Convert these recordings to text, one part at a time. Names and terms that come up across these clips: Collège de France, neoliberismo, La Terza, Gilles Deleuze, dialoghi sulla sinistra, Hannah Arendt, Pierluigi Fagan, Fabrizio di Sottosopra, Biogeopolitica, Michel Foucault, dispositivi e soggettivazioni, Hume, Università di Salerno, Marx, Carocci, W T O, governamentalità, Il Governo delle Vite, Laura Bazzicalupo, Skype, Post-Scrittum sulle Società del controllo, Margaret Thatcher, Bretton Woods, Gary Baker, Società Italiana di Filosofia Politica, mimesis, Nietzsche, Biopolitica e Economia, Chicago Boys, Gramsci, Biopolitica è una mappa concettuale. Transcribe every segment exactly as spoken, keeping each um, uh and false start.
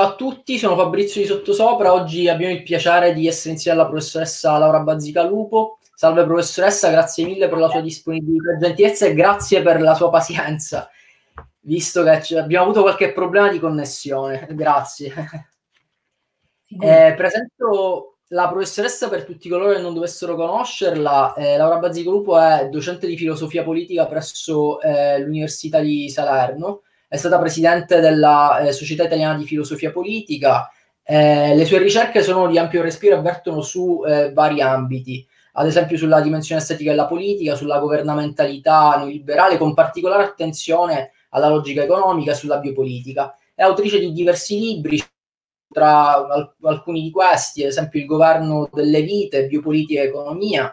Ciao a tutti, sono Fabrizio di Sottosopra, oggi abbiamo il piacere di essere insieme alla professoressa Laura Bazzicalupo. Salve professoressa, grazie mille per la sua disponibilità e gentilezza e grazie per la sua pazienza, visto che abbiamo avuto qualche problema di connessione, grazie. Sì. Eh, presento la professoressa per tutti coloro che non dovessero conoscerla. eh, Laura Bazzicalupo è docente di filosofia politica presso eh, l'Università di Salerno. È stata presidente della eh, Società Italiana di Filosofia Politica. Eh, le sue ricerche sono di ampio respiro e vertono su eh, vari ambiti, ad esempio sulla dimensione estetica della politica, sulla governamentalità neoliberale, con particolare attenzione alla logica economica e sulla biopolitica. È autrice di diversi libri, tra al alcuni di questi, ad esempio Il Governo delle Vite, Biopolitica e Economia,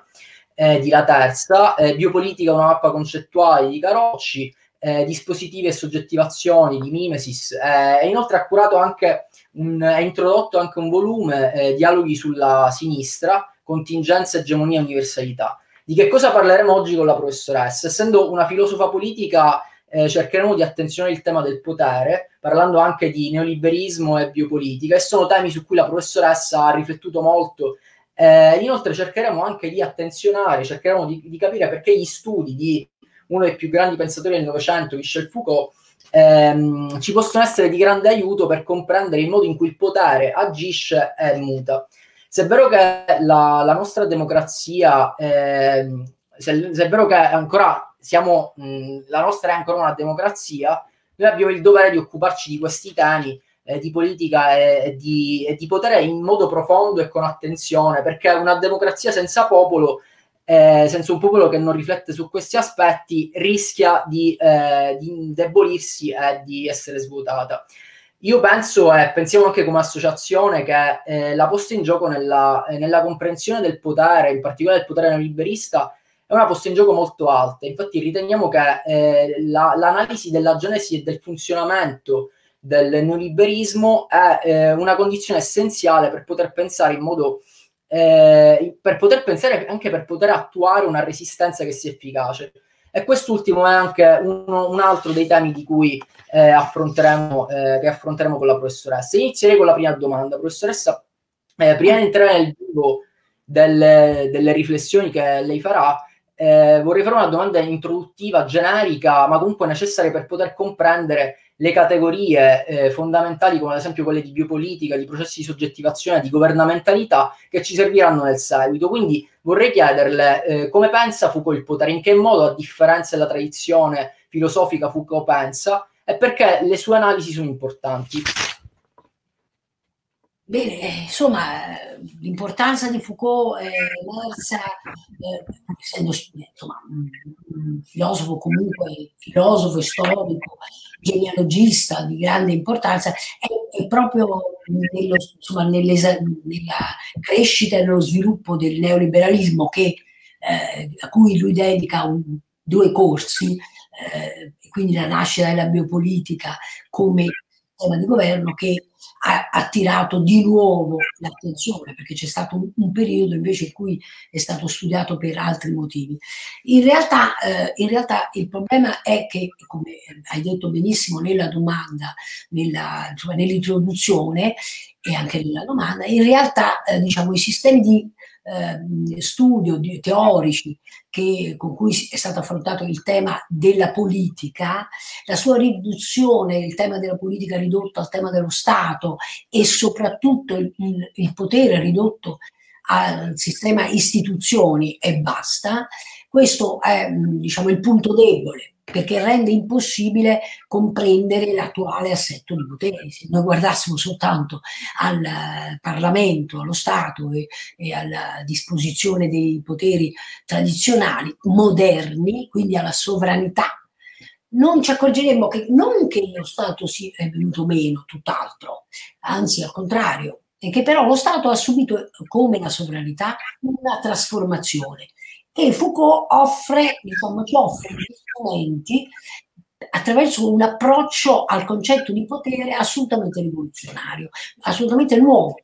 eh, di La Terza, eh, Biopolitica è una mappa concettuale di Carocci, Eh, dispositivi e soggettivazioni di Mimesis, eh, e inoltre ha curato anche un, è introdotto anche un volume, eh, dialoghi sulla sinistra, contingenza, egemonia e universalità. Di che cosa parleremo oggi con la professoressa? Essendo una filosofa politica, eh, cercheremo di attenzionare il tema del potere, parlando anche di neoliberismo e biopolitica, e sono temi su cui la professoressa ha riflettuto molto. Eh, inoltre cercheremo anche di attenzionare, cercheremo di, di capire perché gli studi di uno dei più grandi pensatori del Novecento, Michel Foucault, ehm, ci possono essere di grande aiuto per comprendere il modo in cui il potere agisce e muta. Se è vero che la, la nostra democrazia, ehm, se, se è vero che ancora siamo, mh, la nostra è ancora una democrazia, noi abbiamo il dovere di occuparci di questi temi, eh, di politica e, e, di, e di potere in modo profondo e con attenzione, perché una democrazia senza popolo, Eh, senza un popolo che non riflette su questi aspetti, rischia di, eh, di indebolirsi e di essere svuotata. Io penso, e eh, pensiamo anche come associazione, che eh, la posta in gioco nella, eh, nella comprensione del potere, in particolare del potere neoliberista, è una posta in gioco molto alta. Infatti riteniamo che eh, l'analisi la, della genesi e del funzionamento del neoliberismo è eh, una condizione essenziale per poter pensare in modo Eh, per poter pensare, anche per poter attuare una resistenza che sia efficace, e quest'ultimo è anche uno, un altro dei temi di cui eh, affronteremo, eh, che affronteremo con la professoressa. Inizierei con la prima domanda, professoressa. Eh, prima di entrare nel vivo delle, delle riflessioni che lei farà, eh, vorrei fare una domanda introduttiva, generica, ma comunque necessaria per poter comprendere le categorie eh, fondamentali, come ad esempio quelle di biopolitica, di processi di soggettivazione, di governamentalità, che ci serviranno nel seguito. Quindi vorrei chiederle eh, come pensa Foucault il potere, in che modo, a differenza della tradizione filosofica, Foucault pensa, e perché le sue analisi sono importanti. Bene, insomma, l'importanza di Foucault è emersa, eh, essendo insomma, un filosofo comunque, filosofo storico, genealogista di grande importanza, è, è proprio nello, insomma, nella crescita e nello sviluppo del neoliberalismo, che, eh, a cui lui dedica un, due corsi, eh, quindi la nascita della biopolitica come tema di governo, che ha attirato di nuovo l'attenzione, perché c'è stato un, un periodo invece in cui è stato studiato per altri motivi. In realtà, eh, in realtà il problema è che, come hai detto benissimo nella domanda, nell'introduzione nell e anche nella domanda, in realtà eh, diciamo, i sistemi di eh, studio di, teorici che, con cui è stato affrontato il tema della politica, la sua riduzione, il tema della politica ridotto al tema dello Stato e soprattutto il, il, il potere ridotto al sistema istituzioni e basta, questo è, diciamo, il punto debole, perché rende impossibile comprendere l'attuale assetto di potere. Se noi guardassimo soltanto al Parlamento, allo Stato e, e alla disposizione dei poteri tradizionali, moderni, quindi alla sovranità, non ci accorgeremmo che non che lo Stato sia venuto meno, tutt'altro, anzi al contrario, e che però lo Stato ha subito, come la sovranità, una trasformazione. E Foucault offre, diciamo, ci offre gli strumenti attraverso un approccio al concetto di potere assolutamente rivoluzionario, assolutamente nuovo,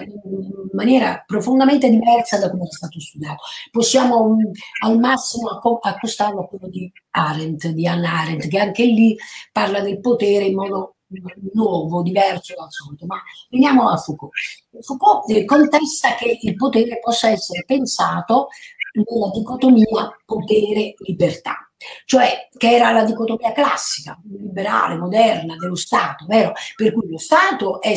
in maniera profondamente diversa da come è stato studiato. Possiamo um, al massimo accostarlo a quello di Arendt, di Hannah Arendt, che anche lì parla del potere in modo nuovo, diverso dal solito, ma veniamo a Foucault. Foucault contesta che il potere possa essere pensato nella dicotomia potere-libertà, cioè che era la dicotomia classica, liberale, moderna, dello Stato, vero? Per cui lo Stato è,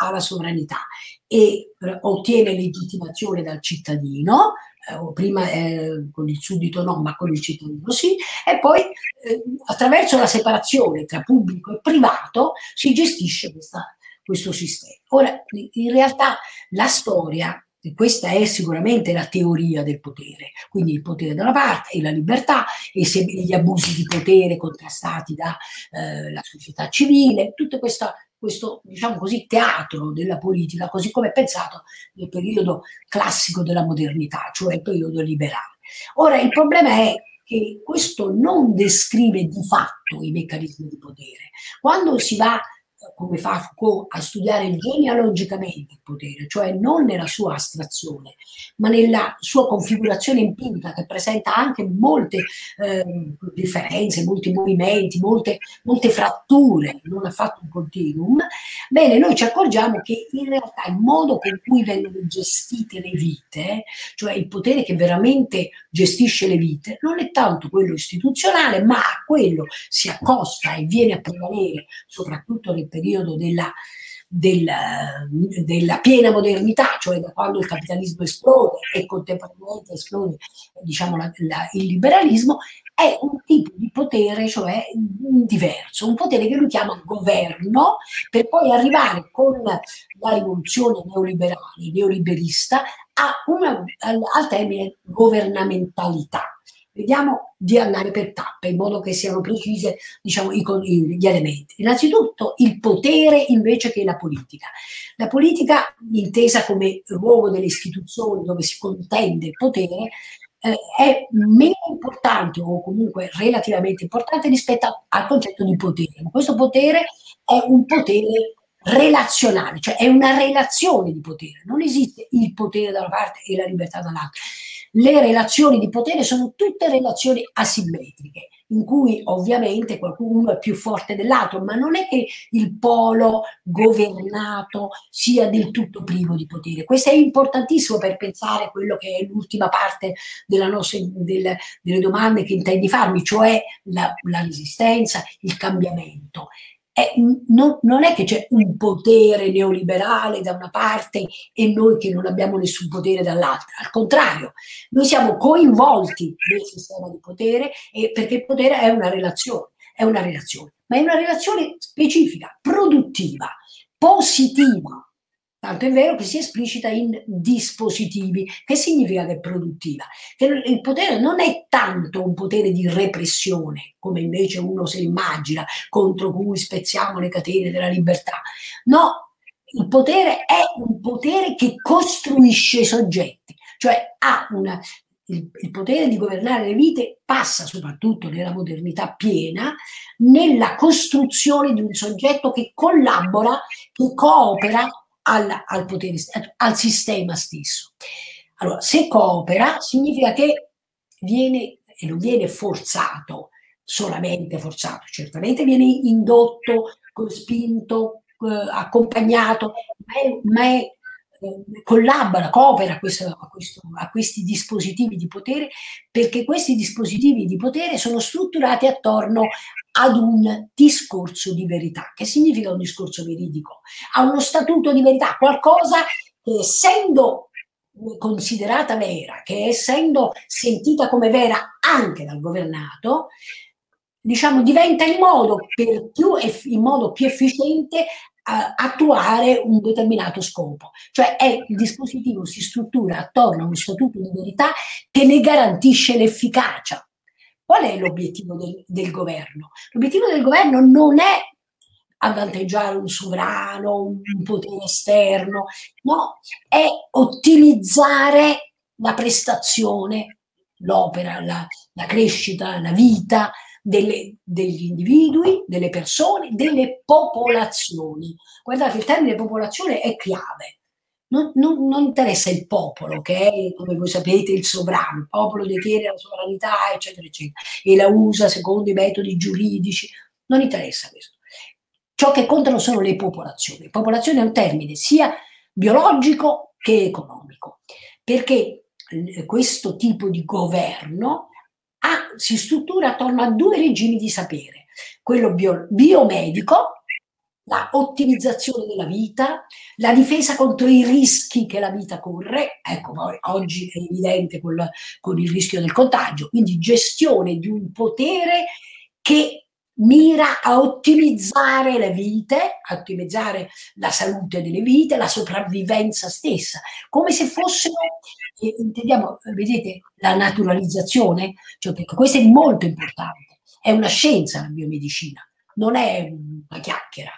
ha la sovranità e eh, ottiene legittimazione dal cittadino, eh, prima eh, con il suddito no, ma con il cittadino sì, e poi eh, attraverso la separazione tra pubblico e privato si gestisce questa, questo sistema. Ora, in realtà la storia, questa è sicuramente la teoria del potere, quindi il potere da una parte e la libertà e gli abusi di potere contrastati dalla eh, società civile, tutto questa, questo diciamo così, teatro della politica, così come è pensato nel periodo classico della modernità, cioè il periodo liberale. Ora il problema è che questo non descrive di fatto i meccanismi di potere. Quando si va, come fa Foucault, a studiare genealogicamente il potere, cioè non nella sua astrazione, ma nella sua configurazione empirica che presenta anche molte eh, differenze, molti movimenti, molte, molte fratture, non ha fatto un continuum, bene, noi ci accorgiamo che in realtà il modo con cui vengono gestite le vite, cioè il potere che veramente gestisce le vite, non è tanto quello istituzionale, ma a quello si accosta e viene a prevalere, soprattutto nel periodo della, della, della piena modernità, cioè da quando il capitalismo esplode e contemporaneamente esplode, diciamo, la, la, il liberalismo, è un tipo di potere, cioè diverso, un potere che lui chiama governo, per poi arrivare con la rivoluzione neoliberale, neoliberista, a una, al, al termine governamentalità. Vediamo di andare per tappe in modo che siano precise, diciamo, i, gli elementi. Innanzitutto il potere invece che la politica. La politica intesa come luogo delle istituzioni dove si contende il potere eh, è meno importante o comunque relativamente importante rispetto a, al concetto di potere. Questo potere è un potere relazionale, cioè è una relazione di potere. Non esiste il potere da una parte e la libertà dall'altra. Le relazioni di potere sono tutte relazioni asimmetriche, in cui ovviamente qualcuno è più forte dell'altro, ma non è che il polo governato sia del tutto privo di potere. Questo è importantissimo per pensare a quello che è l'ultima parte della nostra, del, delle domande che intendi farmi, cioè la, la resistenza, il cambiamento. È, non, non è che c'è un potere neoliberale da una parte e noi che non abbiamo nessun potere dall'altra, al contrario, noi siamo coinvolti nel sistema di potere e, perché il potere è una relazione, è una relazione, ma è una relazione specifica, produttiva, positiva, tanto è vero che si esplicita in dispositivi, che significa che è produttiva, che il potere non è tanto un potere di repressione, come invece uno se immagina, contro cui spezziamo le catene della libertà. No, il potere è un potere che costruisce i soggetti, cioè ha una, il, il potere di governare le vite passa soprattutto nella modernità piena, nella costruzione di un soggetto che collabora, che coopera, Al, al, potere, al sistema stesso. Allora, se coopera significa che viene, e non viene forzato, solamente forzato, certamente viene indotto, spinto, eh, accompagnato, ma, è, ma è, eh, collabora, coopera a, questo, a, questo, a questi dispositivi di potere, perché questi dispositivi di potere sono strutturati attorno a ad un discorso di verità. Che significa un discorso veridico? A uno statuto di verità, qualcosa che essendo considerata vera, che essendo sentita come vera anche dal governato, diciamo diventa il modo per più, in modo più efficiente a attuare un determinato scopo, cioè è, il dispositivo si struttura attorno a uno statuto di verità che ne garantisce l'efficacia. Qual è l'obiettivo del, del governo? L'obiettivo del governo non è avvantaggiare un sovrano, un, un potere esterno, no, è ottimizzare la prestazione, l'opera, la, la crescita, la vita delle, degli individui, delle persone, delle popolazioni. Guardate, il termine popolazione è chiave. Non, non, non interessa il popolo, che è, come voi sapete, il sovrano, il popolo detiene la sovranità, eccetera, eccetera, e la usa secondo i metodi giuridici, non interessa questo. ciò che contano sono le popolazioni. Popolazione è un termine sia biologico che economico, perché questo tipo di governo ha, si struttura attorno a due regimi di sapere, quello bio, biomedico, la ottimizzazione della vita, la difesa contro i rischi che la vita corre, ecco oggi è evidente col, con il rischio del contagio, quindi gestione di un potere che mira a ottimizzare le vite, a ottimizzare la salute delle vite, la sopravvivenza stessa, come se fossero, eh, intendiamo, vedete, la naturalizzazione, cioè, questo è molto importante, è una scienza la biomedicina, non è una chiacchiera.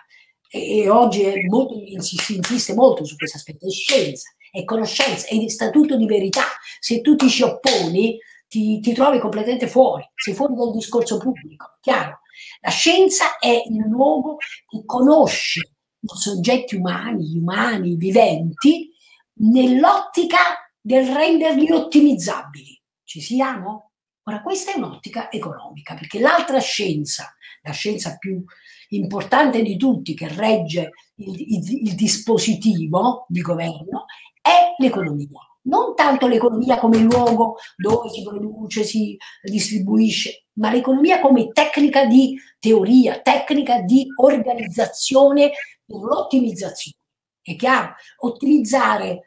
E oggi è molto, si insiste molto su questo aspetto, è scienza, è conoscenza, è statuto di verità. Se tu ti ci opponi, ti, ti trovi completamente fuori, sei fuori dal discorso pubblico, chiaro? La scienza è il luogo che conosce i soggetti umani, gli umani viventi, nell'ottica del renderli ottimizzabili. Ci siamo? Ora, questa è un'ottica economica, perché l'altra scienza, la scienza più importante di tutti, che regge il, il, il dispositivo di governo, è l'economia. Non tanto l'economia come luogo dove si produce, si distribuisce, ma l'economia come tecnica di teoria, tecnica di organizzazione per l'ottimizzazione. È chiaro? Ottimizzare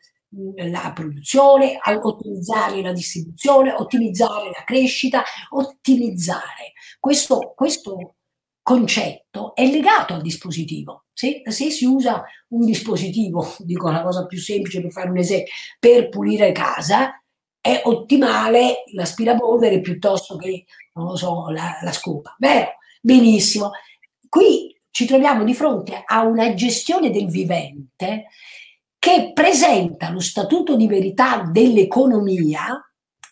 la produzione, ottimizzare la distribuzione, ottimizzare la crescita, ottimizzare. Questo, questo concetto è legato al dispositivo. Se, se si usa un dispositivo, dico una cosa più semplice per fare un esempio, per pulire casa, è ottimale l'aspirapolvere piuttosto che, non lo so, la, la scopa. Vero? Benissimo. Qui ci troviamo di fronte a una gestione del vivente che presenta lo statuto di verità dell'economia,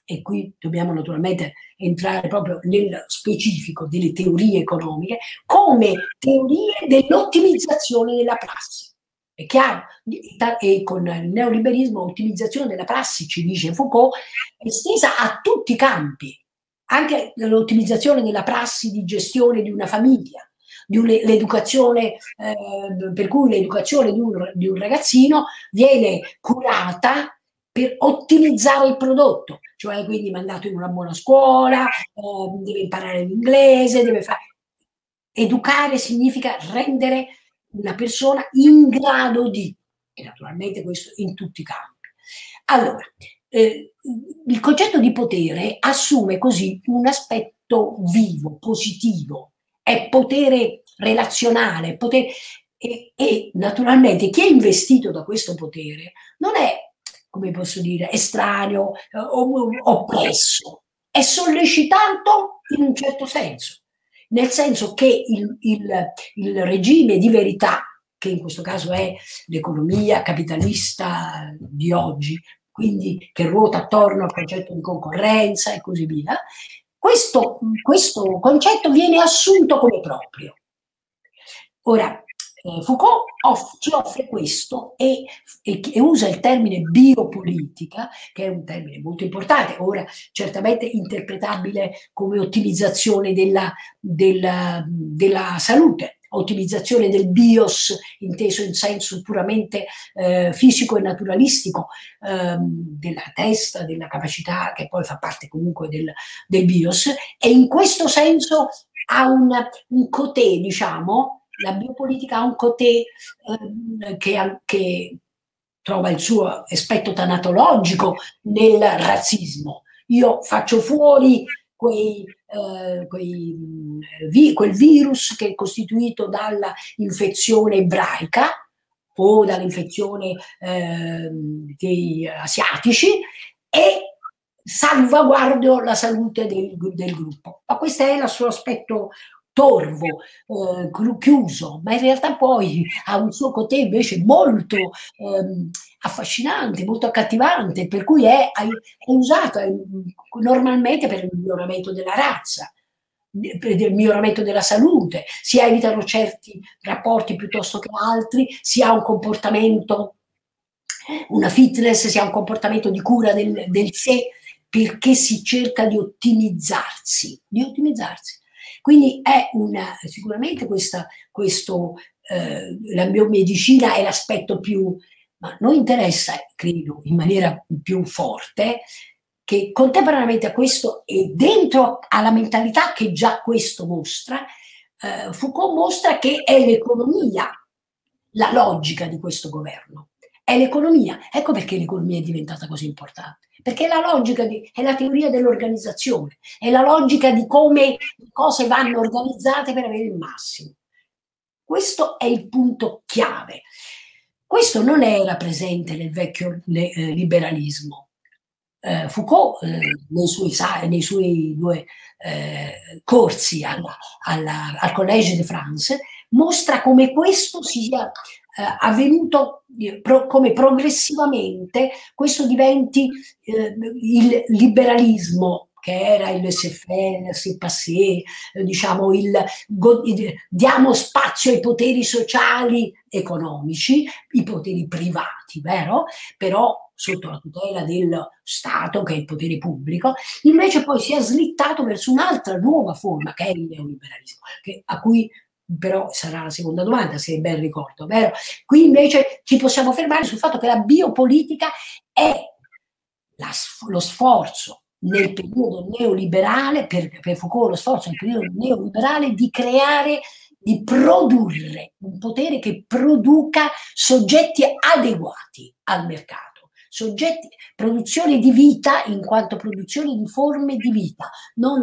e qui dobbiamo naturalmente entrare proprio nel specifico delle teorie economiche, come teorie dell'ottimizzazione della prassi. È chiaro? E con il neoliberismo l'ottimizzazione della prassi, ci dice Foucault, è estesa a tutti i campi, anche l'ottimizzazione della prassi di gestione di una famiglia, l'educazione, eh, per cui l'educazione di un, di un ragazzino viene curata per ottimizzare il prodotto, cioè quindi mandato in una buona scuola, eh, deve imparare l'inglese, deve fare... Educare significa rendere una persona in grado di, e naturalmente questo in tutti i campi. Allora, eh, il concetto di potere assume così un aspetto vivo, positivo, è potere relazionale, potere, e, e naturalmente chi è investito da questo potere non è, come posso dire, estraneo, eh, oppresso, è sollecitato in un certo senso, nel senso che il, il, il regime di verità, che in questo caso è l'economia capitalista di oggi, quindi che ruota attorno al concetto di concorrenza e così via, Questo, questo concetto viene assunto come proprio. Ora, eh, Foucault off, ci offre questo e, e, e usa il termine biopolitica, che è un termine molto importante, ora certamente interpretabile come ottimizzazione della, della, della salute, ottimizzazione del bios, inteso in senso puramente eh, fisico e naturalistico, ehm, della testa, della capacità che poi fa parte comunque del, del bios, e in questo senso ha un, un coté, diciamo, la biopolitica ha un coté ehm, che, che trova il suo aspetto tanatologico nel razzismo. Io faccio fuori quei... Uh, quei, vi, quel virus che è costituito dalla infezione ebraica o dall'infezione eh, dei asiatici e salvaguardo la salute del, del gruppo. Ma questo è il suo aspetto torvo, eh, chiuso, ma in realtà poi ha un suo coté invece molto ehm, affascinante, molto accattivante, per cui è, è usato è, normalmente per il miglioramento della razza, per il miglioramento della salute, si evitano certi rapporti piuttosto che altri, si ha un comportamento, una fitness, si ha un comportamento di cura del, del sé, perché si cerca di ottimizzarsi, di ottimizzarsi. Quindi è una, sicuramente questa, questo eh, la biomedicina è l'aspetto più, ma non interessa, credo, in maniera più forte, che contemporaneamente a questo e dentro alla mentalità che già questo mostra, eh, Foucault mostra che è l'economia la logica di questo governo. È l'economia. Ecco perché l'economia è diventata così importante. Perché è la logica, di, è la teoria dell'organizzazione, è la logica di come le cose vanno organizzate per avere il massimo. Questo è il punto chiave. Questo non era presente nel vecchio le, eh, liberalismo. Eh, Foucault, eh, nei, suoi, nei suoi due eh, corsi alla, alla, al Collège de France, mostra come questo sia eh, avvenuto, eh, pro, come progressivamente questo diventi eh, il liberalismo, che era il laissez-faire, il passé, eh, diciamo il, il diamo spazio ai poteri sociali economici, i poteri privati, vero? Però sotto la tutela del Stato, che è il potere pubblico, invece poi si è slittato verso un'altra nuova forma, che è il neoliberalismo, che, a cui però sarà la seconda domanda, se ben ricordo, vero? Qui invece ci possiamo fermare sul fatto che la biopolitica è la, lo sforzo nel periodo neoliberale, per, per Foucault lo sforzo nel periodo neoliberale di creare, di produrre un potere che produca soggetti adeguati al mercato, soggetti, produzione di vita in quanto produzione di forme di vita, non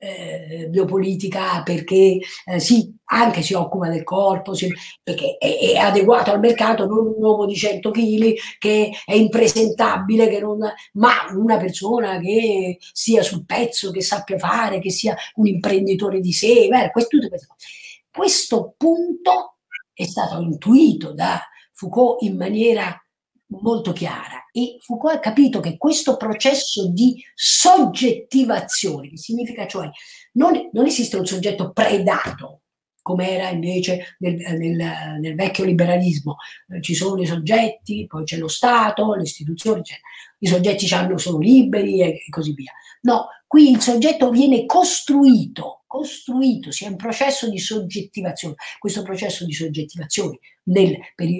Eh, biopolitica perché eh, sì, anche si occupa del corpo, si, perché è, è adeguato al mercato, non un uomo di cento chili che è impresentabile, che non, ma una persona che sia sul pezzo, che sappia fare, che sia un imprenditore di sé. Beh, questo, questo punto è stato intuito da Foucault in maniera molto chiara, e Foucault ha capito che questo processo di soggettivazione, che significa cioè non, non esiste un soggetto predato come era invece nel, nel, nel vecchio liberalismo, ci sono i soggetti, poi c'è lo Stato, le istituzioni, cioè, i soggetti hanno, sono liberi e così via. No, qui il soggetto viene costruito, costruito, si è un processo di soggettivazione. Questo processo di soggettivazione nel,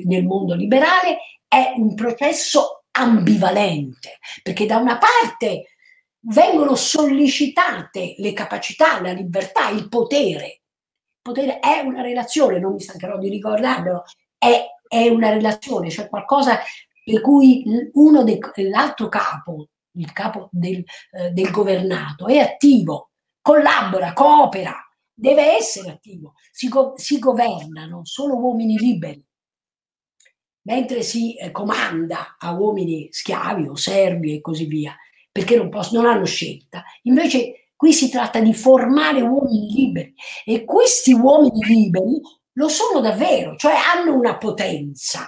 nel mondo liberale è un processo ambivalente, perché da una parte vengono sollecitate le capacità, la libertà, il potere. Il potere è una relazione, non mi stancherò di ricordarlo, è, è una relazione, cioè qualcosa per cui uno dell'altro capo, il capo del, eh, del governato, è attivo, collabora, coopera, deve essere attivo. Si, go si governano solo uomini liberi, mentre si eh, comanda a uomini schiavi o servi e così via, perché non, possono, non hanno scelta. Invece qui si tratta di formare uomini liberi, e questi uomini liberi lo sono davvero, cioè hanno una potenza.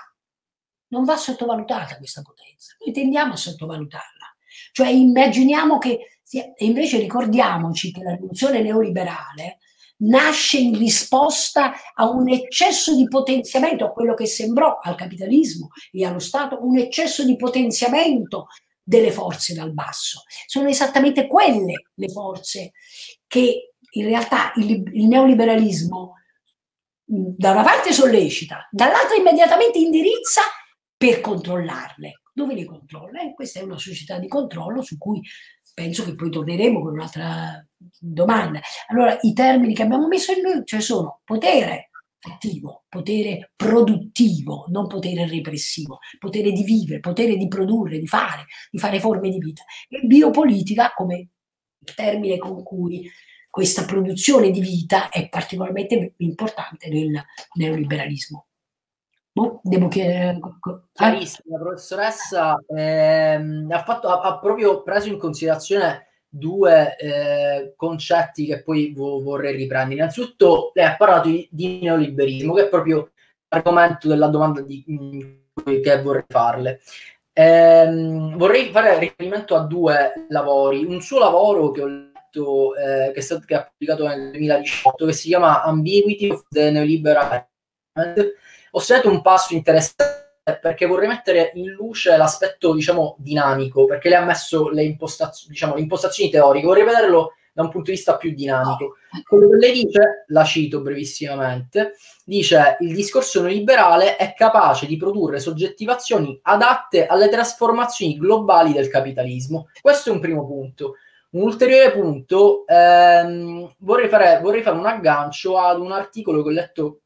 Non va sottovalutata questa potenza, noi tendiamo a sottovalutarla. Cioè immaginiamo che, sia, e invece ricordiamoci che la rivoluzione neoliberale nasce in risposta a un eccesso di potenziamento, a quello che sembrò al capitalismo e allo Stato, un eccesso di potenziamento delle forze dal basso. Sono esattamente quelle le forze che in realtà il, il neoliberalismo da una parte sollecita, dall'altra immediatamente indirizza per controllarle. Dove le controlla? Eh, questa è una società di controllo su cui penso che poi torneremo con un'altra domanda. Allora, i termini che abbiamo messo in luce, cioè, sono potere attivo, potere produttivo, non potere repressivo, potere di vivere, potere di produrre, di fare, di fare forme di vita, e biopolitica come termine con cui questa produzione di vita è particolarmente importante nel neoliberalismo. Boh, devo chiedere... ah. La professoressa eh, ha, fatto, ha, ha proprio preso in considerazione due eh, concetti che poi vo vorrei riprendere. Innanzitutto lei ha parlato di, di neoliberismo, che è proprio l'argomento della domanda di, mh, che vorrei farle. Ehm, vorrei fare riferimento a due lavori. Un suo lavoro che ho letto, eh, che è stato che è pubblicato nel duemiladiciotto, che si chiama Ambiguity of the Neoliberal Experiment. Ho segnato un passo interessante, perché vorrei mettere in luce l'aspetto, diciamo, dinamico, perché lei ha messo le impostazioni, diciamo, le impostazioni teoriche. Vorrei vederlo da un punto di vista più dinamico. Quello che lei dice, la cito brevissimamente, dice: il discorso neoliberale è capace di produrre soggettivazioni adatte alle trasformazioni globali del capitalismo. Questo è un primo punto. Un ulteriore punto, ehm, vorrei, fare, vorrei fare un aggancio ad un articolo che ho letto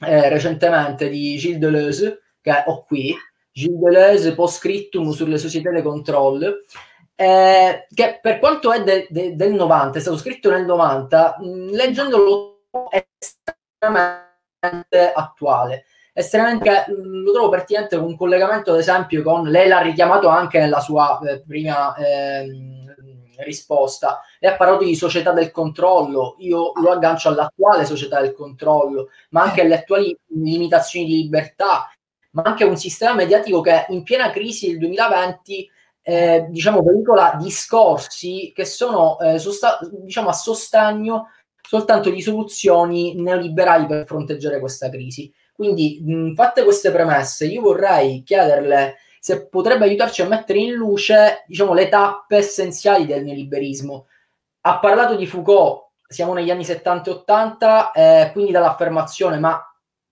eh, recentemente di Gilles Deleuze, che ho qui, Gilles Deleuze, Post-Scrittum sulle Società del controllo, eh, che per quanto è de, de, del novanta, è stato scritto nel novanta, mh, leggendolo è estremamente attuale, estremamente, lo trovo pertinente con un collegamento, ad esempio, con, lei l'ha richiamato anche nella sua eh, prima... Eh, risposta, e ha parlato di società del controllo. Io lo aggancio all'attuale società del controllo, ma anche alle attuali limitazioni di libertà, ma anche un sistema mediatico che in piena crisi del duemilaventi eh, diciamo veicola discorsi che sono eh, diciamo a sostegno soltanto di soluzioni neoliberali per fronteggiare questa crisi. Quindi mh, fatte queste premesse, io vorrei chiederle se potrebbe aiutarci a mettere in luce, diciamo, le tappe essenziali del neoliberismo. Ha parlato di Foucault, siamo negli anni settanta e ottanta, eh, quindi dall'affermazione, ma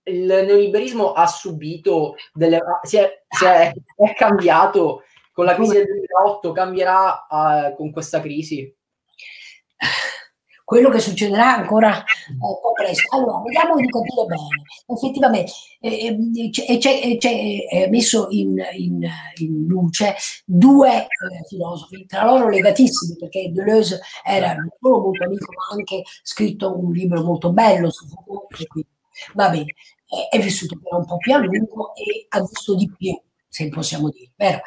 il neoliberismo ha subito, delle, si è, si è, è cambiato con la crisi del duemilaotto, cambierà eh, con questa crisi? Quello che succederà ancora eh, po' presto. Allora, vediamo di capire bene. Effettivamente eh, c'è messo in, in, in luce due eh, filosofi, tra loro legatissimi, perché Deleuze era non solo molto amico, ma ha anche scritto un libro molto bello su Foucault, quindi va bene, è, è vissuto però un po' più a lungo e ha visto di più, se possiamo dire. Vero?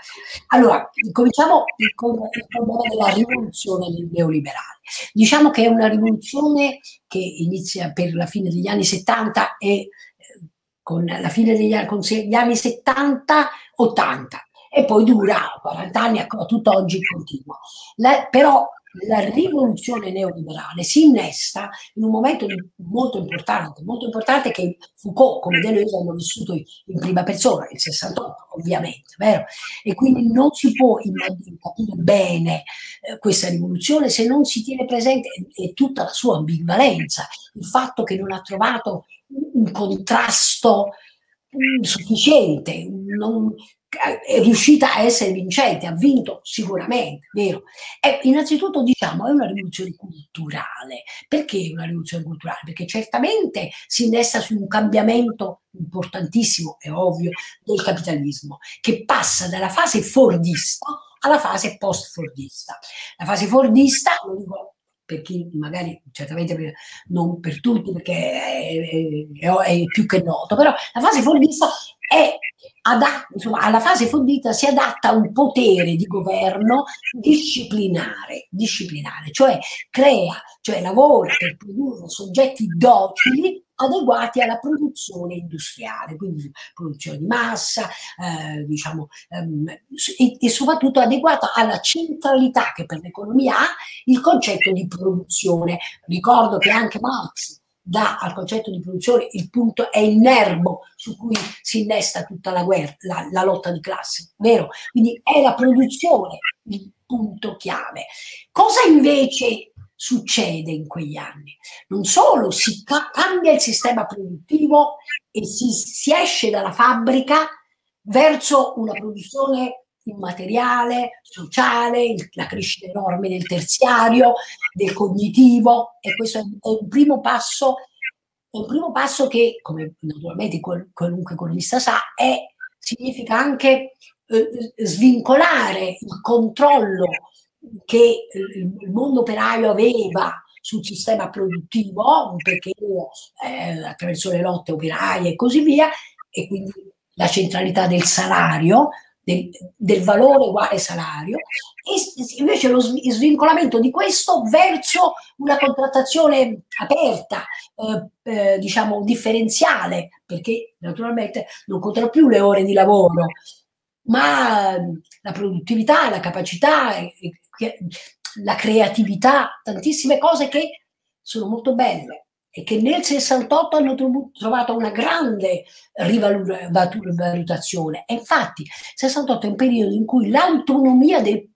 Allora, cominciamo con il problema della rivoluzione neoliberale. Diciamo che è una rivoluzione che inizia per la fine degli anni settanta e con la fine degli anni settanta ottanta e poi dura quaranta anni, a tutt'oggi continua. La, però la rivoluzione neoliberale si innesta in un momento molto importante, molto importante che Foucault, come Deleuze, hanno vissuto in prima persona, il sessantotto ovviamente, vero? E quindi non si può capire bene eh, questa rivoluzione se non si tiene presente e tutta la sua ambivalenza, il fatto che non ha trovato un contrasto mh, sufficiente, non, è riuscita a essere vincente, ha vinto sicuramente, vero? E innanzitutto diciamo è una rivoluzione culturale. Perché una rivoluzione culturale? Perché certamente si innesta su un cambiamento importantissimo, è ovvio, del capitalismo, che passa dalla fase fordista alla fase post-fordista. La fase fordista, lo dico per chi magari, certamente per, non per tutti, perché è, è, è più che noto, però la fase fordista è Adatta, insomma, alla fase fondita si adatta un potere di governo disciplinare, disciplinare, cioè crea, cioè lavora per produrre soggetti docili adeguati alla produzione industriale, quindi produzione di massa, eh, diciamo, ehm, e, e soprattutto adeguata alla centralità che per l'economia ha il concetto di produzione. Ricordo che anche Marx dà al concetto di produzione il punto, è il nervo su cui si innesta tutta la guerra, la, la lotta di classe, vero? Quindi è la produzione il punto chiave. Cosa invece succede in quegli anni? Non solo si ca cambia il sistema produttivo e si, si esce dalla fabbrica verso una produzione immateriale, sociale, la crescita enorme del terziario, del cognitivo, e questo è un primo passo, è un primo passo che, come naturalmente qualunque economista sa, è, significa anche eh, svincolare il controllo che il mondo operaio aveva sul sistema produttivo, perché eh, attraverso le lotte operaie e così via, e quindi la centralità del salario, Del, del valore uguale salario, e invece lo svincolamento di questo verso una contrattazione aperta, eh, eh, diciamo differenziale, perché naturalmente non contano più le ore di lavoro, ma la produttività, la capacità, la creatività, tantissime cose che sono molto belle e che nel sessantotto hanno trovato una grande rivalutazione. E infatti il sessantotto è un periodo in cui l'autonomia del,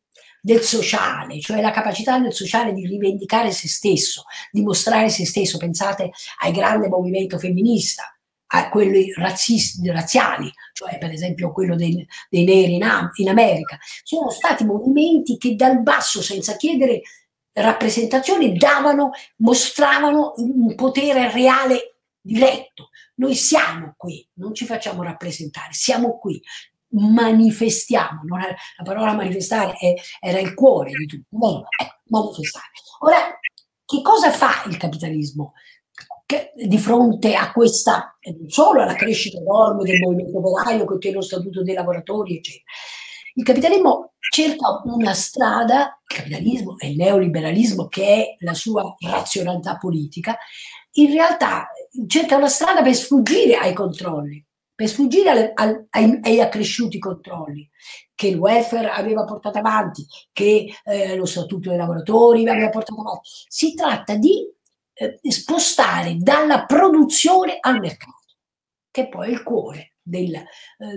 del sociale, cioè la capacità del sociale di rivendicare se stesso, di mostrare se stesso. Pensate al grande movimento femminista, a quelli razzisti, razziali, cioè per esempio quello dei, dei neri in, in America. Sono stati movimenti che dal basso, senza chiedere rappresentazione, davano, mostravano un potere reale diretto. Noi siamo qui, non ci facciamo rappresentare, siamo qui, manifestiamo. Non era, la parola manifestare è, era il cuore di tutto, no, ecco, manifestare. Ora, che cosa fa il capitalismo di fronte a questa, non solo alla crescita enorme del movimento operaio che ottiene lo statuto dei lavoratori, eccetera? Il capitalismo cerca una strada, il capitalismo e il neoliberalismo, che è la sua razionalità politica, in realtà cerca una strada per sfuggire ai controlli, per sfuggire alle, al, ai, ai accresciuti controlli che il welfare aveva portato avanti, che eh, lo statuto dei lavoratori aveva portato avanti. Si tratta di spostare dalla produzione al mercato, che poi è il cuore del, eh,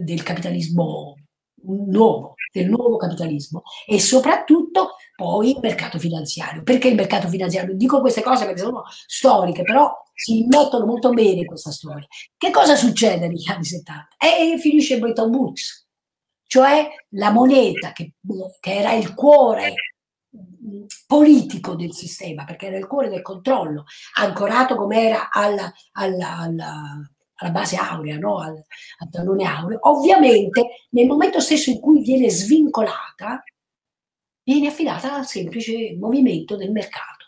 del capitalismo nuovo, del nuovo capitalismo, e soprattutto poi il mercato finanziario. Perché il mercato finanziario? Dico queste cose perché sono storiche, però si mettono molto bene in questa storia. Che cosa succede negli anni settanta? E finisce Bretton Woods, cioè la moneta che, che era il cuore politico del sistema, perché era il cuore del controllo, ancorato come era alla, alla, alla, alla base aurea, no? al, al tallone aureo. Ovviamente nel momento stesso in cui viene svincolata, viene affidata al semplice movimento del mercato.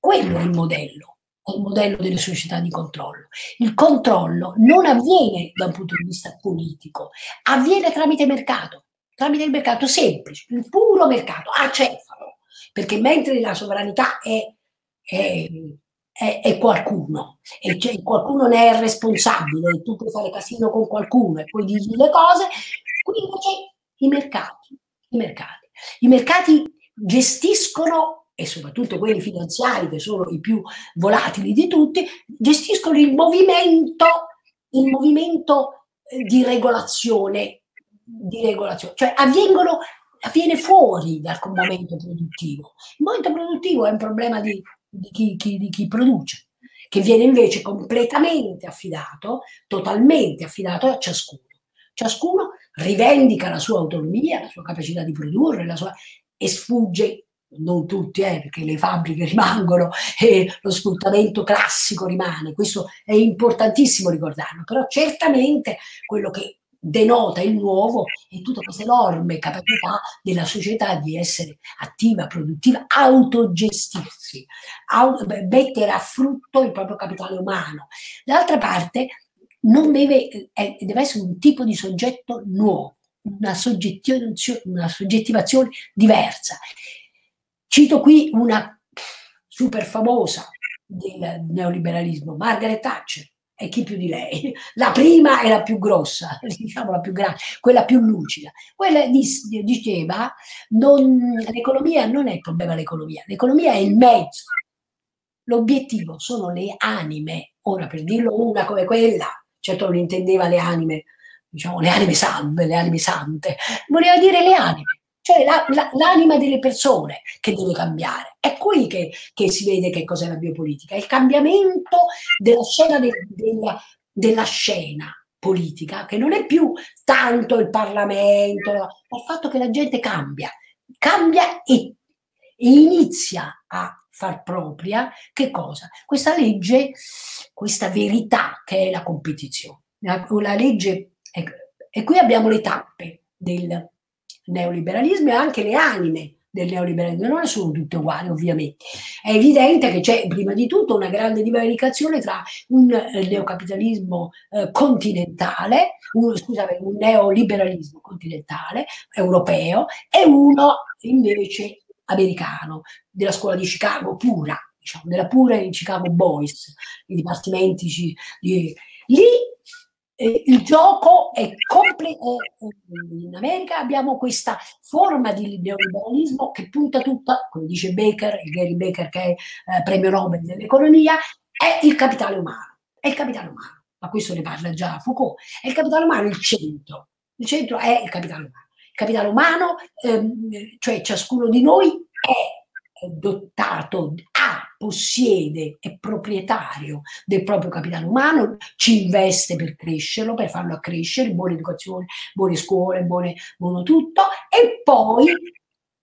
Quello è il modello, è il modello delle società di controllo. Il controllo non avviene da un punto di vista politico, avviene tramite mercato. Tramite il mercato semplice, il puro mercato, acefalo, perché mentre la sovranità è, è, è, è qualcuno, e cioè qualcuno ne è responsabile, tu puoi fare casino con qualcuno e poi dirgli le cose, quindi i mercati, i mercati. I mercati gestiscono, e soprattutto quelli finanziari che sono i più volatili di tutti, gestiscono il movimento, il movimento di regolazione, di regolazione, cioè avvengono, avviene fuori dal comandamento produttivo. Il momento produttivo è un problema di, di, chi, chi, di chi produce, che viene invece completamente affidato, totalmente affidato a ciascuno. Ciascuno rivendica la sua autonomia, la sua capacità di produrre, la sua, e sfugge, non tutti, eh, perché le fabbriche rimangono e lo sfruttamento classico rimane. Questo è importantissimo ricordarlo, però certamente quello che denota il nuovo e tutta questa enorme capacità della società di essere attiva, produttiva, autogestirsi, auto mettere a frutto il proprio capitale umano. D'altra parte non deve, è, deve essere un tipo di soggetto nuovo, una, una soggettivazione diversa. Cito qui una super famosa del neoliberalismo, Margaret Thatcher. E chi più di lei? La prima è la più grossa, diciamo la più grande, quella più lucida. Quella diceva: l'economia non è il problema dell'economia, l'economia è il mezzo. L'obiettivo sono le anime. Ora, per dirlo una come quella, certo non intendeva le anime, diciamo le anime salve, le anime sante, voleva dire le anime, cioè l'anima la, la, delle persone che deve cambiare. È qui che, che si vede che cos'è la biopolitica, è il cambiamento della scena, de, della, della scena politica, che non è più tanto il Parlamento, ma il fatto che la gente cambia, cambia e, e inizia a far propria, che cosa? Questa legge, questa verità che è la competizione. La, la legge, ecco, e qui abbiamo le tappe del neoliberalismo e anche le anime del neoliberalismo, non sono tutte uguali ovviamente. È evidente che c'è prima di tutto una grande divaricazione tra un neocapitalismo eh, continentale, un, scusate, un neoliberalismo continentale, europeo, e uno invece americano, della scuola di Chicago pura, diciamo, della pura in Chicago Boys, i dipartimenti ci, di, lì. Eh, il gioco è completo. In America abbiamo questa forma di neoliberalismo che punta tutta, come dice Baker, Gary Baker, che è eh, premio Nobel dell'economia, è il capitale umano, è il capitale umano, ma questo ne parla già Foucault, è il capitale umano il centro, il centro è il capitale umano. capitale umano, ehm, cioè ciascuno di noi è dotato, ha, possiede, è proprietario del proprio capitale umano, ci investe per crescerlo, per farlo accrescere, buona educazione, buone scuole, buone, buono tutto, e poi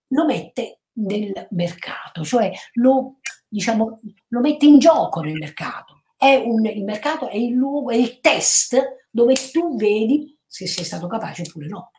lo mette nel mercato, cioè lo, diciamo, lo mette in gioco nel mercato. È un, il mercato è il luogo, è il test dove tu vedi se sei stato capace oppure no.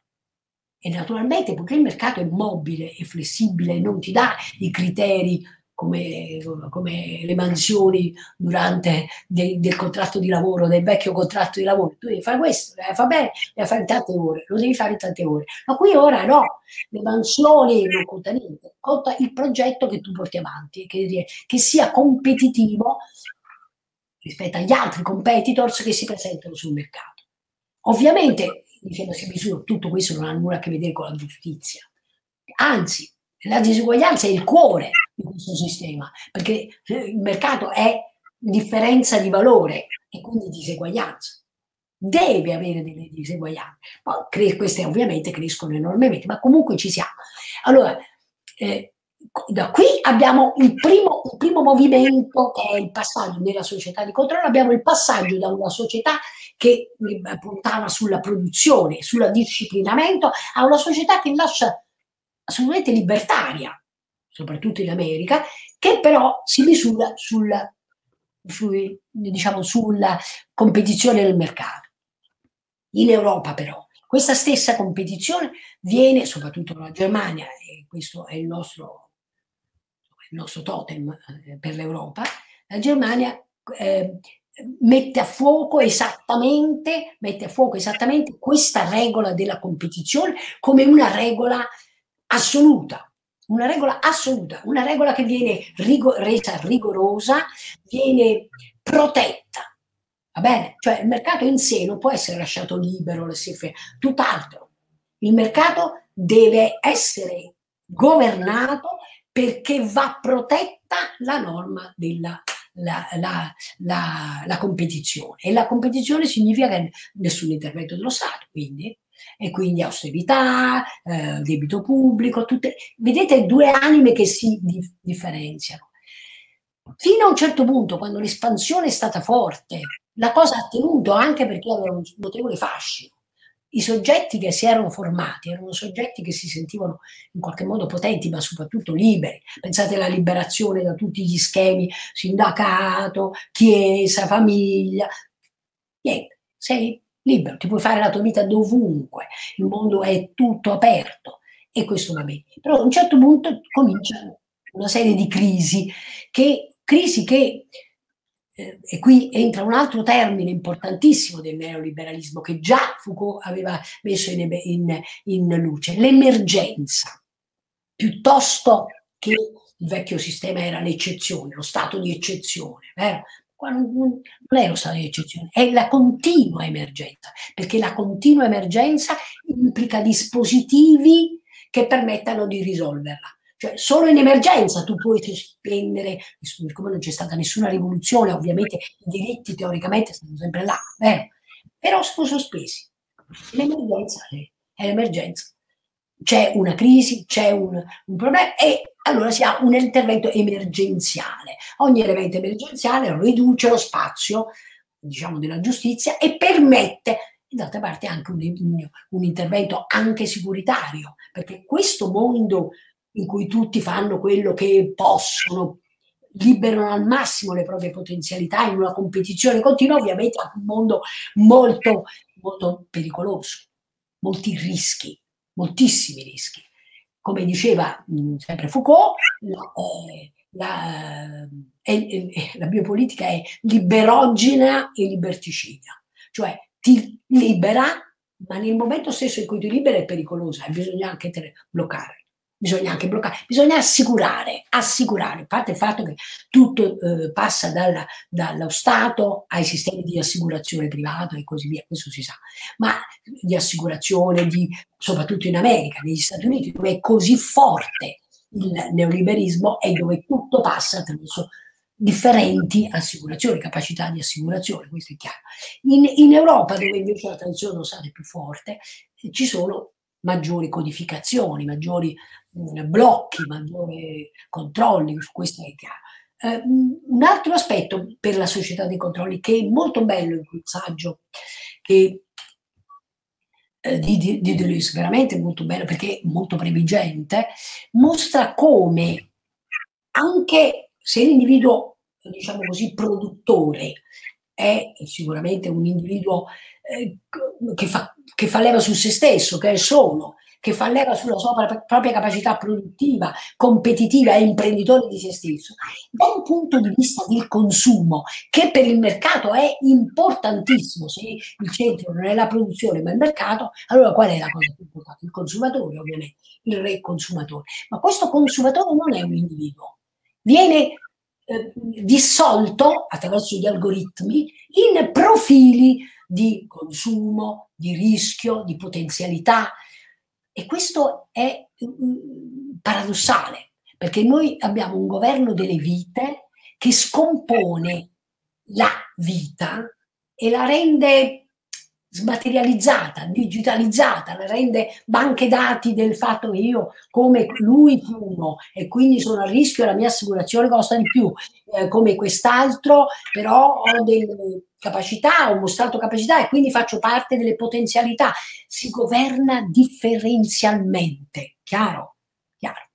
E naturalmente, poiché il mercato è mobile e flessibile, non ti dà i criteri come, come le mansioni durante de, del contratto di lavoro, del vecchio contratto di lavoro, tu devi fare questo, devi fare bene, devi fare in tante ore, lo devi fare in tante ore. Ma qui ora no, le mansioni non conta niente, conta il progetto che tu porti avanti, che, che sia competitivo rispetto agli altri competitors che si presentano sul mercato. Ovviamente, diciamo, si misura, tutto questo non ha nulla a che vedere con la giustizia. Anzi, la disuguaglianza è il cuore di questo sistema, perché il mercato è differenza di valore e quindi diseguaglianza. Deve avere delle diseguaglianze. Poi, queste ovviamente crescono enormemente, ma comunque ci siamo. Allora, eh, da qui abbiamo il primo, il primo movimento, che è il passaggio nella società di controllo, abbiamo il passaggio da una società che puntava sulla produzione, sulla disciplinamento, a una società che lascia assolutamente libertaria, soprattutto in America, che però si misura sulla, sui, diciamo, sulla competizione del mercato. In Europa però questa stessa competizione viene, soprattutto dalla Germania, e questo è il nostro... il nostro totem per l'Europa, la Germania eh, mette a fuoco esattamente, mette a fuoco esattamente questa regola della competizione come una regola assoluta, una regola assoluta, una regola che viene rigo- resa rigorosa, viene protetta. Va bene? Cioè il mercato in sé non può essere lasciato libero, tutt'altro. Il mercato deve essere governato, perché va protetta la norma della la, la, la, la competizione, e la competizione significa che nessun intervento dello Stato, quindi, e quindi austerità, eh, debito pubblico, tutte, vedete, due anime che si dif differenziano. Fino a un certo punto, quando l'espansione è stata forte, la cosa ha tenuto, anche perché aveva un notevole fascino. I soggetti che si erano formati erano soggetti che si sentivano in qualche modo potenti, ma soprattutto liberi. Pensate alla liberazione da tutti gli schemi, sindacato, chiesa, famiglia. Niente, sei libero, ti puoi fare la tua vita dovunque, il mondo è tutto aperto, e questo va bene. Però a un certo punto cominciano una serie di crisi, che, crisi che... e qui entra un altro termine importantissimo del neoliberalismo, che già Foucault aveva messo in, in, in luce, l'emergenza. Piuttosto che il vecchio sistema era l'eccezione, lo stato di eccezione, eh? Qua non, non è lo stato di eccezione, è la continua emergenza, perché la continua emergenza implica dispositivi che permettano di risolverla. Cioè, solo in emergenza tu puoi sospendere, come non c'è stata nessuna rivoluzione, ovviamente i diritti teoricamente stanno sempre là, vero? Però sono sospesi. L'emergenza è l'emergenza. C'è una crisi, c'è un, un problema, e allora si ha un intervento emergenziale. Ogni elemento emergenziale riduce lo spazio, diciamo, della giustizia, e permette... d'altra parte anche un, un intervento anche sicuritario, perché questo mondo in cui tutti fanno quello che possono, liberano al massimo le proprie potenzialità in una competizione continua, ovviamente è un mondo molto, molto pericoloso, molti rischi, moltissimi rischi. Come diceva mh, sempre Foucault, la, eh, la, eh, eh, la biopolitica è liberogena e liberticida, cioè ti libera, ma nel momento stesso in cui ti libera è pericolosa, e bisogna anche te bloccare. Bisogna anche bloccare, bisogna assicurare, assicurare, a parte il fatto che tutto eh, passa dalla, dallo Stato ai sistemi di assicurazione privato e così via, questo si sa, ma di assicurazione, di, soprattutto in America, negli Stati Uniti, dove è così forte il neoliberismo e dove tutto passa attraverso differenti assicurazioni, capacità di assicurazione, questo è chiaro. In, in Europa, dove invece la tensione non è stata più forte, ci sono maggiori codificazioni, maggiori mh, blocchi, maggiori controlli, questo è chiaro. Eh, un altro aspetto per la società dei controlli che è molto bello in quel saggio che, eh, di, di, di Deleuze, veramente molto bello perché molto previgente, mostra come anche se l'individuo, diciamo così, produttore è sicuramente un individuo eh, che, fa, che fa leva su se stesso, che è solo, che fa leva sulla sua propria capacità produttiva, competitiva e imprenditore di se stesso, da un punto di vista del consumo, che per il mercato è importantissimo. Se il centro non è la produzione ma il mercato, allora qual è la cosa più importante? Il consumatore, ovviamente, il re consumatore. Ma questo consumatore non è un individuo, viene eh, dissolto attraverso gli algoritmi in profili di consumo, di rischio, di potenzialità. E questo è mh, paradossale, perché noi abbiamo un governo delle vite che scompone la vita e la rende smaterializzata, digitalizzata, la rende banche dati del fatto che io come lui fumo e quindi sono a rischio, la mia assicurazione costa di più, eh, come quest'altro però ho delle capacità, ho mostrato capacità e quindi faccio parte delle potenzialità. Si governa differenzialmente, chiaro? Chiaro.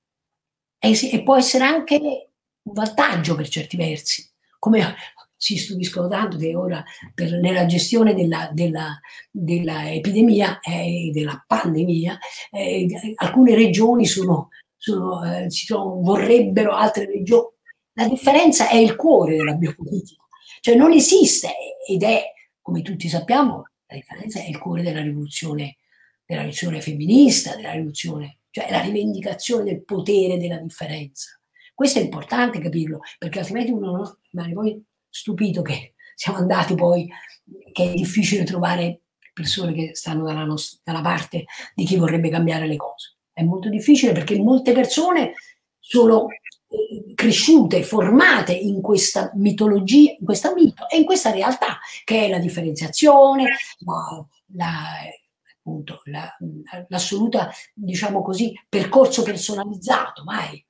E, e può essere anche un vantaggio per certi versi, come si stupiscono tanto che ora per, nella gestione della, della, della epidemia e eh, della pandemia eh, alcune regioni sono, sono, eh, si sono, vorrebbero altre regioni. La differenza è il cuore della biopolitica, cioè non esiste, ed è, come tutti sappiamo, la differenza è il cuore della rivoluzione, della rivoluzione femminista, della rivoluzione, cioè la rivendicazione del potere della differenza. Questo è importante capirlo, perché altrimenti uno rimane poi stupito che siamo andati poi, che è difficile trovare persone che stanno dalla, nostra, dalla parte di chi vorrebbe cambiare le cose. È molto difficile perché molte persone sono cresciute, formate in questa mitologia, in questa mito e in questa realtà che è la differenziazione, la, la, appunto, la, l'assoluta, diciamo così, percorso personalizzato, mai.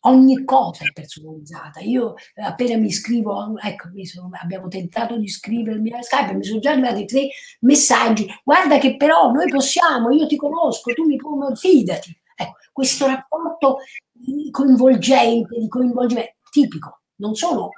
Ogni cosa è personalizzata. Io appena mi iscrivo, ecco, mi sono, abbiamo tentato di iscrivermi a Skype, mi sono già arrivati tre messaggi. Guarda che però noi possiamo, io ti conosco, tu mi puoi, fidati. Ecco, questo rapporto coinvolgente, di coinvolgimento, tipico. Non sono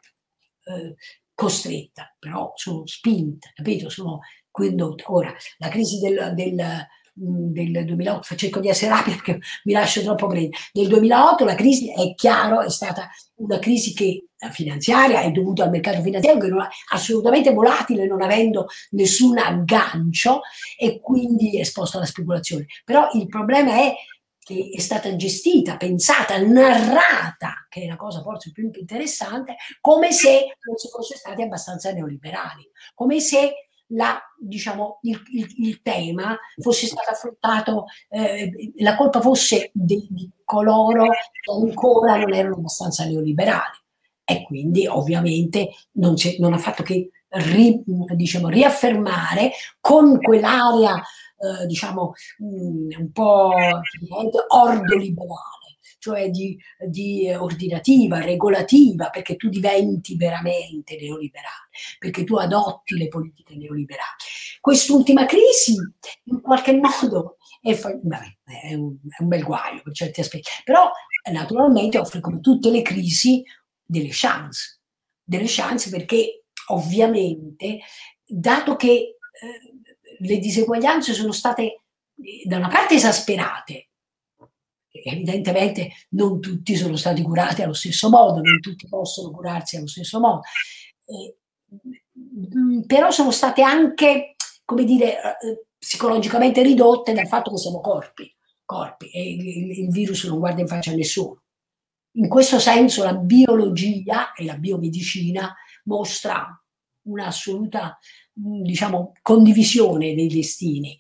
eh, costretta, però sono spinta, capito? Sono condotta. Ora, la crisi del... del del duemilaotto, cerco di essere rapida perché mi lascio troppo breve. Nel duemilaotto la crisi, è chiaro, è stata una crisi che finanziaria è dovuta al mercato finanziario che non è assolutamente volatile, non avendo nessun aggancio e quindi è esposto alla speculazione. Però il problema è che è stata gestita, pensata, narrata, che è la cosa forse più interessante, come se non si fosse stati abbastanza neoliberali, come se La, diciamo, il, il, il tema fosse stato affrontato, eh, la colpa fosse di, di coloro che ancora non erano abbastanza neoliberali e quindi ovviamente non, non ha fatto che ri, diciamo, riaffermare con quell'area eh, diciamo, mh, un po' ordoliberale, cioè di, di ordinativa, regolativa, perché tu diventi veramente neoliberale, perché tu adotti le politiche neoliberali. Quest'ultima crisi in qualche modo è, vabbè, è, un, è un bel guaio per certi aspetti, però naturalmente offre, come tutte le crisi, delle chance, delle chance perché ovviamente, dato che eh, le diseguaglianze sono state eh, da una parte esasperate, evidentemente non tutti sono stati curati allo stesso modo, non tutti possono curarsi allo stesso modo, eh, però sono state anche, come dire, eh, psicologicamente ridotte dal fatto che siamo corpi, corpi e il, il virus non guarda in faccia a nessuno. In questo senso la biologia e la biomedicina mostra un'assoluta, diciamo, condivisione dei destini.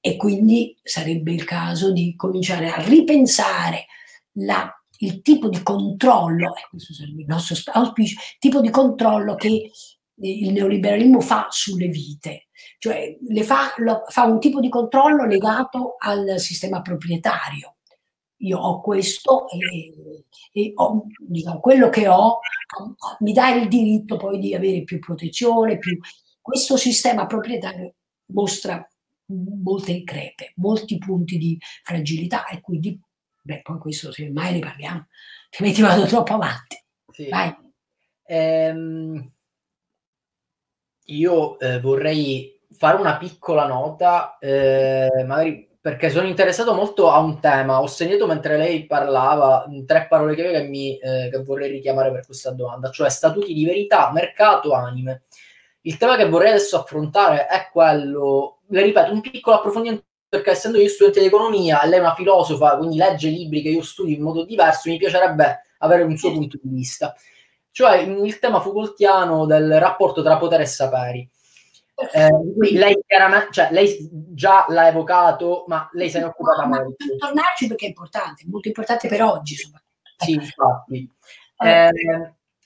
E quindi sarebbe il caso di cominciare a ripensare la, il tipo di controllo, eh, questo sarebbe il nostro auspicio, tipo di controllo che il neoliberalismo fa sulle vite, cioè le fa, lo, fa un tipo di controllo legato al sistema proprietario. Io ho questo e, e ho, diciamo, quello che ho mi dà il diritto poi di avere più protezione, più... Questo sistema proprietario mostra molte crepe, molti punti di fragilità e quindi, beh, poi questo se mai ne parliamo, altrimenti vado troppo avanti. Sì. Vai. Ehm, io eh, vorrei fare una piccola nota, eh, magari... perché sono interessato molto a un tema, ho segnato mentre lei parlava tre parole chiave che, mi, eh, che vorrei richiamare per questa domanda, cioè statuti di verità, mercato, anime. Il tema che vorrei adesso affrontare è quello, le ripeto, un piccolo approfondimento, perché essendo io studente di economia, lei è una filosofa, quindi legge libri che io studio in modo diverso, mi piacerebbe avere un suo punto di vista. Cioè il tema Foucaultiano del rapporto tra potere e saperi. Eh, lei, chiaramente, cioè, lei già l'ha evocato, ma lei se ne è occupata no, molto. Per tornarci perché è importante, molto importante per oggi. Sì, infatti. Eh,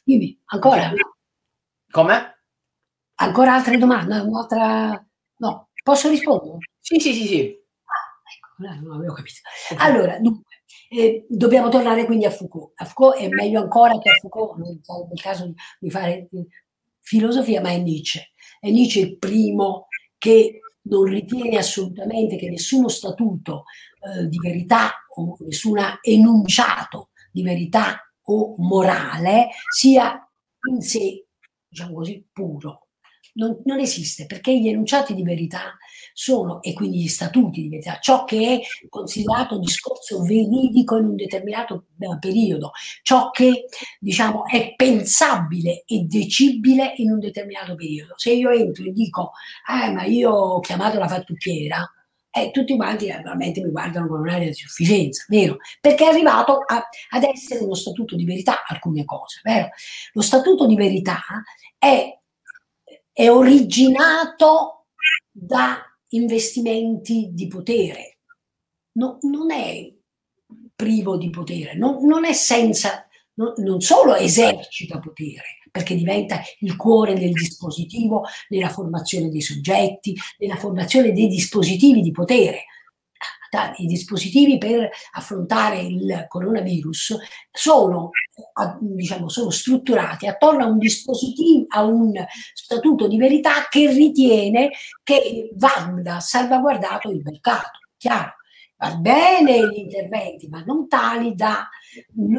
Quindi, ancora? Come? Ancora altre domande? Un'altra... No, posso rispondere? Sì, sì, sì, sì. Ah, ecco, non avevo capito. Allora, dunque, eh, dobbiamo tornare quindi a Foucault. A Foucault è meglio ancora che a Foucault, nel caso di fare filosofia, ma è Nietzsche. E Nietzsche è il primo che non ritiene assolutamente che nessuno statuto eh, di verità o nessun enunciato di verità o morale sia in sé, diciamo così, puro. Non, non esiste, perché gli enunciati di verità sono, e quindi gli statuti di verità, ciò che è considerato discorso veridico in un determinato periodo, ciò che diciamo è pensabile e decibile in un determinato periodo. Se io entro e dico, ah, ma io ho chiamato la fattucchiera, eh, tutti quanti naturalmente mi guardano con un'area di sufficienza, vero? Perché è arrivato a, ad essere uno statuto di verità alcune cose, vero? Lo statuto di verità è è originato da investimenti di potere, no, non è privo di potere, non, non è senza, no, non solo esercita potere, perché diventa il cuore del dispositivo, nella formazione dei soggetti, nella formazione dei dispositivi di potere. I dispositivi per affrontare il coronavirus sono, diciamo, sono strutturati attorno a un dispositivo, a un statuto di verità che ritiene che vada salvaguardato il mercato. Chiaro, va bene gli interventi, ma non tali da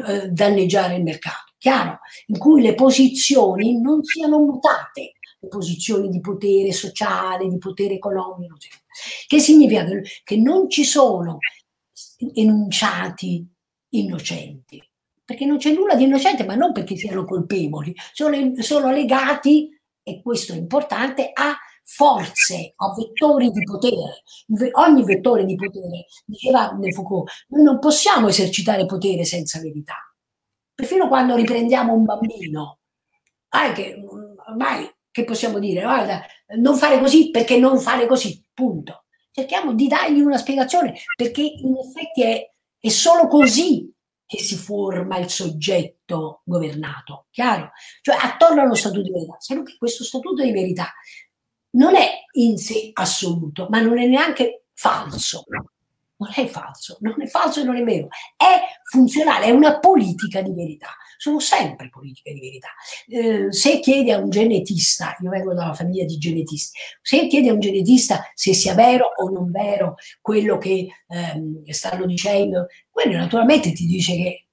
eh, danneggiare il mercato. Chiaro, in cui le posizioni non siano mutate, le posizioni di potere sociale, di potere economico, eccetera. Che significa che non ci sono enunciati innocenti, perché non c'è nulla di innocente, ma non perché siano colpevoli, sono, sono legati, e questo è importante, a forze, a vettori di potere. Ogni vettore di potere, diceva Foucault, noi non possiamo esercitare potere senza verità. Perfino quando riprendiamo un bambino, anche ormai che possiamo dire, guarda, non fare così perché non fare così. Punto. Cerchiamo di dargli una spiegazione, perché in effetti è, è solo così che si forma il soggetto governato, chiaro? Cioè attorno allo statuto di verità, se non che questo statuto di verità non è in sé assoluto, ma non è neanche falso, non è falso, non è falso e non è vero, è funzionale, è una politica di verità. Sono sempre politiche di verità. Eh, se chiedi a un genetista, io vengo da una famiglia di genetisti, se chiedi a un genetista se sia vero o non vero quello che ehm, stanno dicendo, quello naturalmente ti dice che,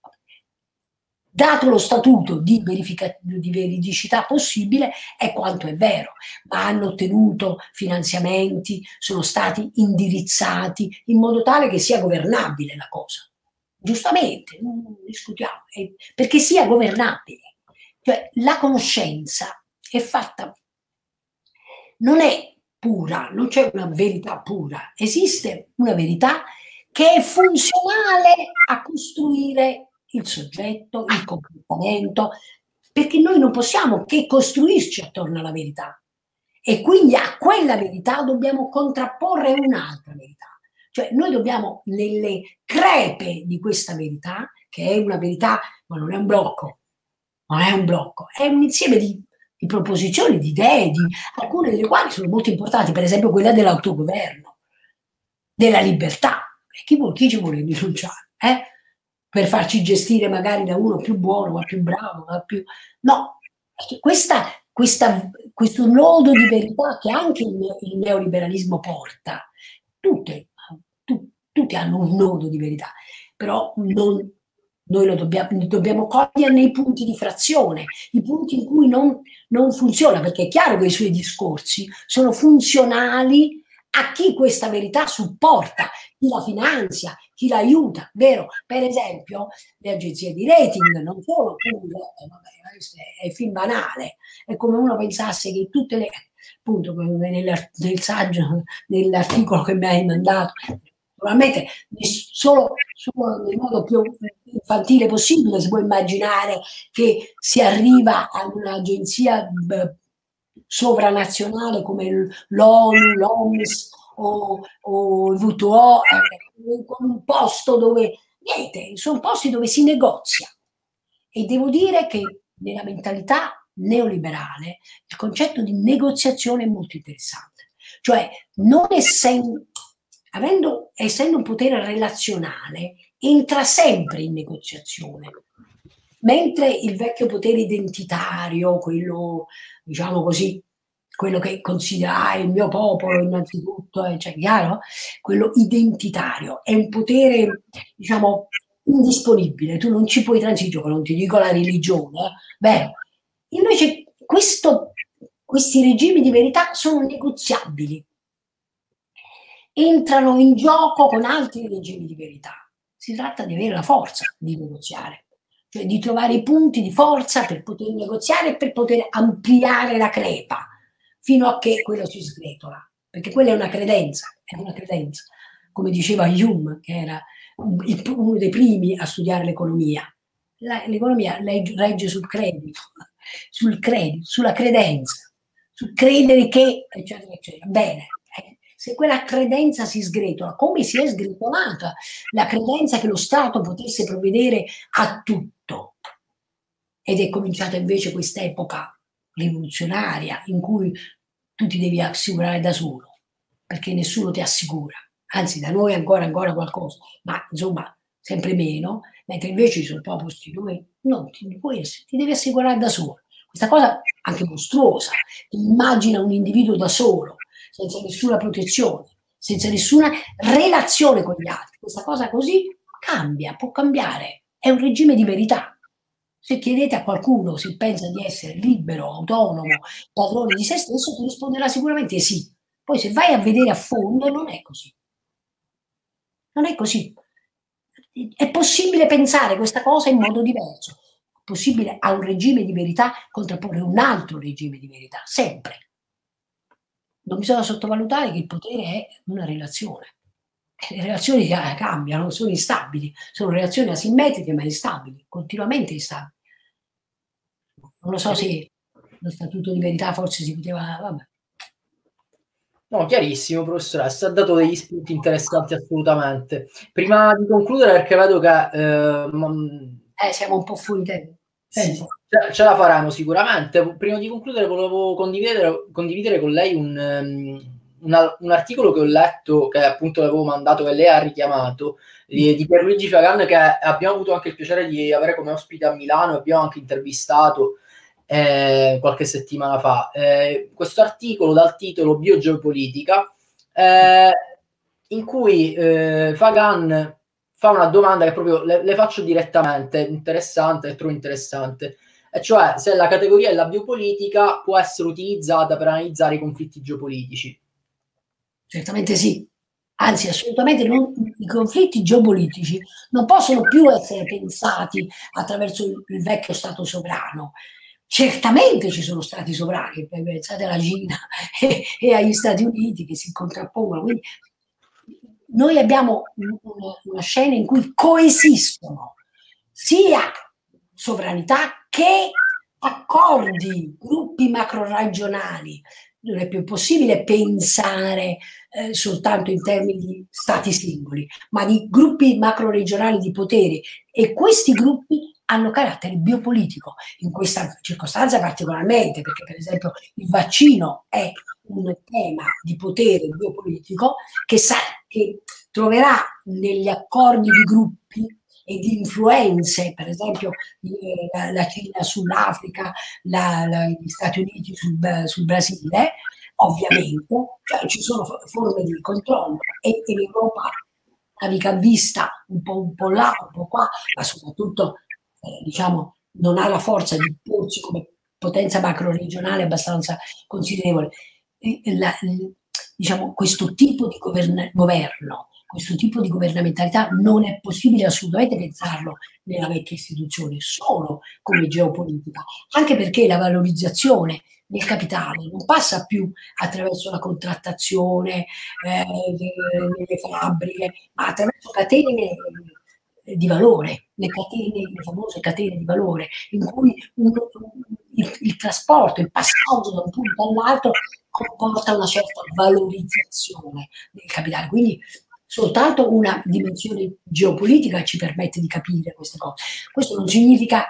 dato lo statuto di, di veridicità possibile, è quanto è vero, ma hanno ottenuto finanziamenti, sono stati indirizzati in modo tale che sia governabile la cosa. Giustamente, non discutiamo, perché sia governabile. Cioè, la conoscenza è fatta, non è pura, non c'è una verità pura, esiste una verità che è funzionale a costruire il soggetto, il comportamento, perché noi non possiamo che costruirci attorno alla verità e quindi a quella verità dobbiamo contrapporre un'altra verità. Cioè noi dobbiamo, nelle crepe di questa verità, che è una verità, ma non è un blocco, non è un blocco, è un insieme di di proposizioni, di idee, di, alcune delle quali sono molto importanti, per esempio quella dell'autogoverno, della libertà. E chi, vuol, chi ci vuole rinunciare? Eh? Per farci gestire magari da uno più buono, ma più bravo, ma più... No, questa, questa, questo nodo di verità che anche il, il neoliberalismo porta, tutte, tu, tutte hanno un nodo di verità, però non, noi lo dobbiamo, dobbiamo cogliere nei punti di frazione, i punti in cui non, non funziona, perché è chiaro che i suoi discorsi sono funzionali a chi questa verità supporta, chi la finanzia, chi la aiuta, vero? Per esempio le agenzie di rating, non solo, appunto, vabbè, è fin banale, è come uno pensasse che tutte le, appunto nel, nel saggio, nell'articolo che mi hai mandato, probabilmente solo, solo nel modo più infantile possibile si può immaginare che si arriva ad un'agenzia sovranazionale come l'ONU, l'OMS o, o il W T O, con un posto dove, niente, sono posti dove si negozia. E devo dire che nella mentalità neoliberale il concetto di negoziazione è molto interessante. Cioè, non essendo, avendo, essendo un potere relazionale, entra sempre in negoziazione. Mentre il vecchio potere identitario, quello, diciamo così, quello che considera il mio popolo innanzitutto, eh, cioè, chiaro? Quello identitario è un potere, diciamo, indisponibile, tu non ci puoi transigere, non ti dico la religione. Beh, invece questo, questi regimi di verità sono negoziabili, entrano in gioco con altri regimi di verità. Si tratta di avere la forza di negoziare, cioè di trovare i punti di forza per poter negoziare e per poter ampliare la crepa, fino a che quello si sgretola, perché quella è una credenza, è una credenza, come diceva Hume, che era uno dei primi a studiare l'economia. L'economia regge sul credito, sul credito, sulla credenza, sul credere che, eccetera, eccetera. Bene, se quella credenza si sgretola, come si è sgretolata la credenza che lo Stato potesse provvedere a tutto? Ed è cominciata invece questa epoca rivoluzionaria in cui tu ti devi assicurare da solo, perché nessuno ti assicura, anzi da noi ancora ancora qualcosa, ma insomma sempre meno, mentre invece ci sono proprio posti dove non ti, puoi, ti devi assicurare da solo. Questa cosa anche mostruosa, immagina un individuo da solo, senza nessuna protezione, senza nessuna relazione con gli altri. Questa cosa così cambia, può cambiare, è un regime di verità. Se chiedete a qualcuno se pensa di essere libero, autonomo, padrone di se stesso, ti risponderà sicuramente sì. Poi se vai a vedere a fondo non è così. Non è così. È possibile pensare questa cosa in modo diverso. È possibile a un regime di verità contrapporre un altro regime di verità, sempre. Non bisogna sottovalutare che il potere è una relazione. Le relazioni cambiano, sono instabili, sono relazioni asimmetriche ma instabili, continuamente instabili. Non lo so se lo statuto di verità forse si poteva... Vabbè. No, chiarissimo, professoressa, ha dato degli spunti interessanti assolutamente. Prima di concludere, perché vedo che... Eh, eh, siamo un po' fuori tempo. Sì, ce la faranno sicuramente. Prima di concludere volevo condividere, condividere con lei un, un, un articolo che ho letto, che appunto l'avevo mandato, che lei ha richiamato, di, di Pierluigi Fagan, che abbiamo avuto anche il piacere di avere come ospite a Milano, abbiamo anche intervistato eh, qualche settimana fa. Eh, questo articolo dal titolo Biogeopolitica, eh, in cui eh, Fagan... fa una domanda che proprio le, le faccio direttamente, interessante, e trovo interessante, e cioè se la categoria della biopolitica può essere utilizzata per analizzare i conflitti geopolitici. Certamente sì, anzi assolutamente non, i conflitti geopolitici non possono più essere pensati attraverso il, il vecchio Stato sovrano. Certamente ci sono stati sovrani, pensate alla Cina e, e agli Stati Uniti che si contrappongono, quindi... Noi abbiamo una scena in cui coesistono sia sovranità che accordi, gruppi macro-regionali. Non è più possibile pensare eh, soltanto in termini di stati singoli, ma di gruppi macro-regionali di potere. E questi gruppi hanno carattere biopolitico, in questa circostanza particolarmente, perché per esempio il vaccino è un tema di potere biopolitico che, sa, che troverà negli accordi di gruppi e di influenze, per esempio eh, la Cina sull'Africa, gli Stati Uniti sul, sul Brasile, ovviamente, cioè ci sono forme di controllo e in Europa naviga vista un po', un po' là, un po' qua, ma soprattutto eh, diciamo, non ha la forza di porsi come potenza macroregionale abbastanza considerevole. La, diciamo, questo tipo di governo, questo tipo di governamentalità non è possibile assolutamente pensarlo nella vecchia istituzione, solo come geopolitica, anche perché la valorizzazione del capitale non passa più attraverso la contrattazione eh, delle fabbriche, ma attraverso catene di valore, le, catene, le famose catene di valore, in cui un, il, il trasporto, il passaggio da un punto all'altro comporta una certa valorizzazione del capitale. Quindi soltanto una dimensione geopolitica ci permette di capire queste cose. Questo non significa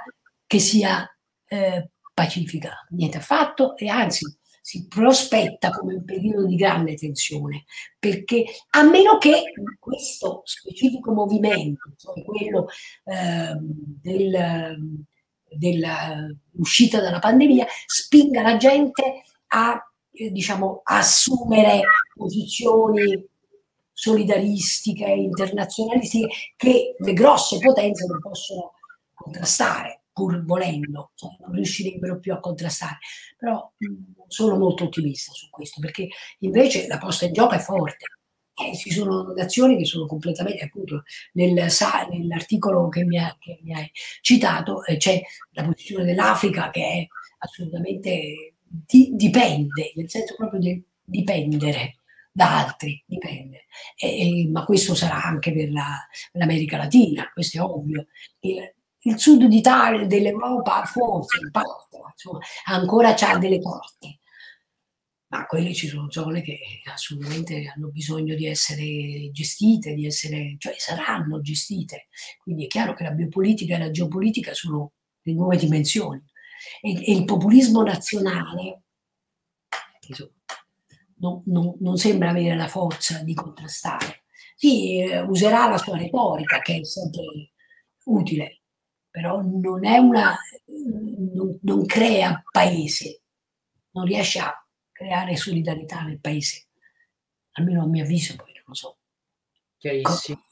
che sia eh, pacifica, niente affatto, e anzi si prospetta come un periodo di grande tensione, perché a meno che questo specifico movimento, cioè quello eh, del, dell'uscita dalla pandemia, spinga la gente a Eh, diciamo, assumere posizioni solidaristiche, internazionalistiche, che le grosse potenze non possono contrastare, pur volendo, cioè non riuscirebbero più a contrastare. Però mh, sono molto ottimista su questo, perché invece la posta in gioco è forte. Eh, ci sono azioni che sono completamente, appunto, nel, nell'articolo che, che mi hai citato, eh, c'è la posizione dell'Africa che è assolutamente... Di, dipende, nel senso proprio di dipendere da altri, dipende, e, e, ma questo sarà anche per l'America la, Latina, questo è ovvio. E il sud d'Italia, dell'Europa, forse in parte, insomma, ancora c'ha delle porte, ma quelle ci sono zone che assolutamente hanno bisogno di essere gestite, di essere, cioè saranno gestite. Quindi è chiaro che la biopolitica e la geopolitica sono le nuove dimensioni. E il populismo nazionale non, non, non sembra avere la forza di contrastare. Sì, userà la sua retorica, che è sempre utile, però non è una, non, non crea paese, non riesce a creare solidarietà nel paese, almeno a mio avviso, poi non lo so. Chiarissimo.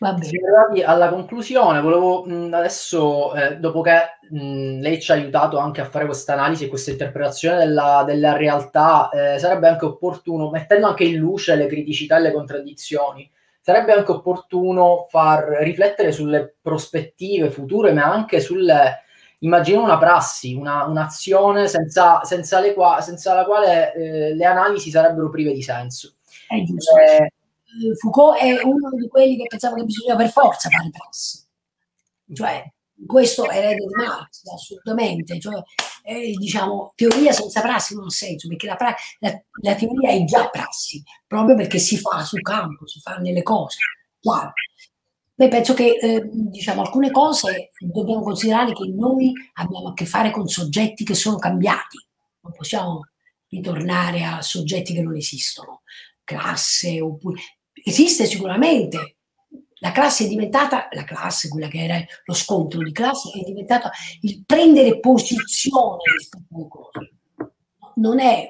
Siamo arrivati alla conclusione. Volevo mh, adesso, eh, dopo che mh, lei ci ha aiutato anche a fare questa analisi e questa interpretazione della, della realtà, eh, sarebbe anche opportuno, mettendo anche in luce le criticità e le contraddizioni, sarebbe anche opportuno far riflettere sulle prospettive future, ma anche sulle, immagino, una prassi, un'azione una senza, senza, le qua, senza la quale eh, le analisi sarebbero prive di senso. È giusto. Eh, Foucault è uno di quelli che pensava che bisognava per forza fare prassi, cioè questo è erede di Marx, assolutamente, cioè, eh, diciamo, teoria senza prassi non ha senso, perché la, la, la teoria è già prassi, proprio perché si fa sul campo, si fa nelle cose, chiaro. Beh, penso che eh, diciamo, alcune cose dobbiamo considerare che noi abbiamo a che fare con soggetti che sono cambiati, non possiamo ritornare a soggetti che non esistono, classe, oppure... Esiste sicuramente, la classe è diventata, la classe, quella che era lo scontro di classe, è diventata il prendere posizione rispetto alle cose. Non è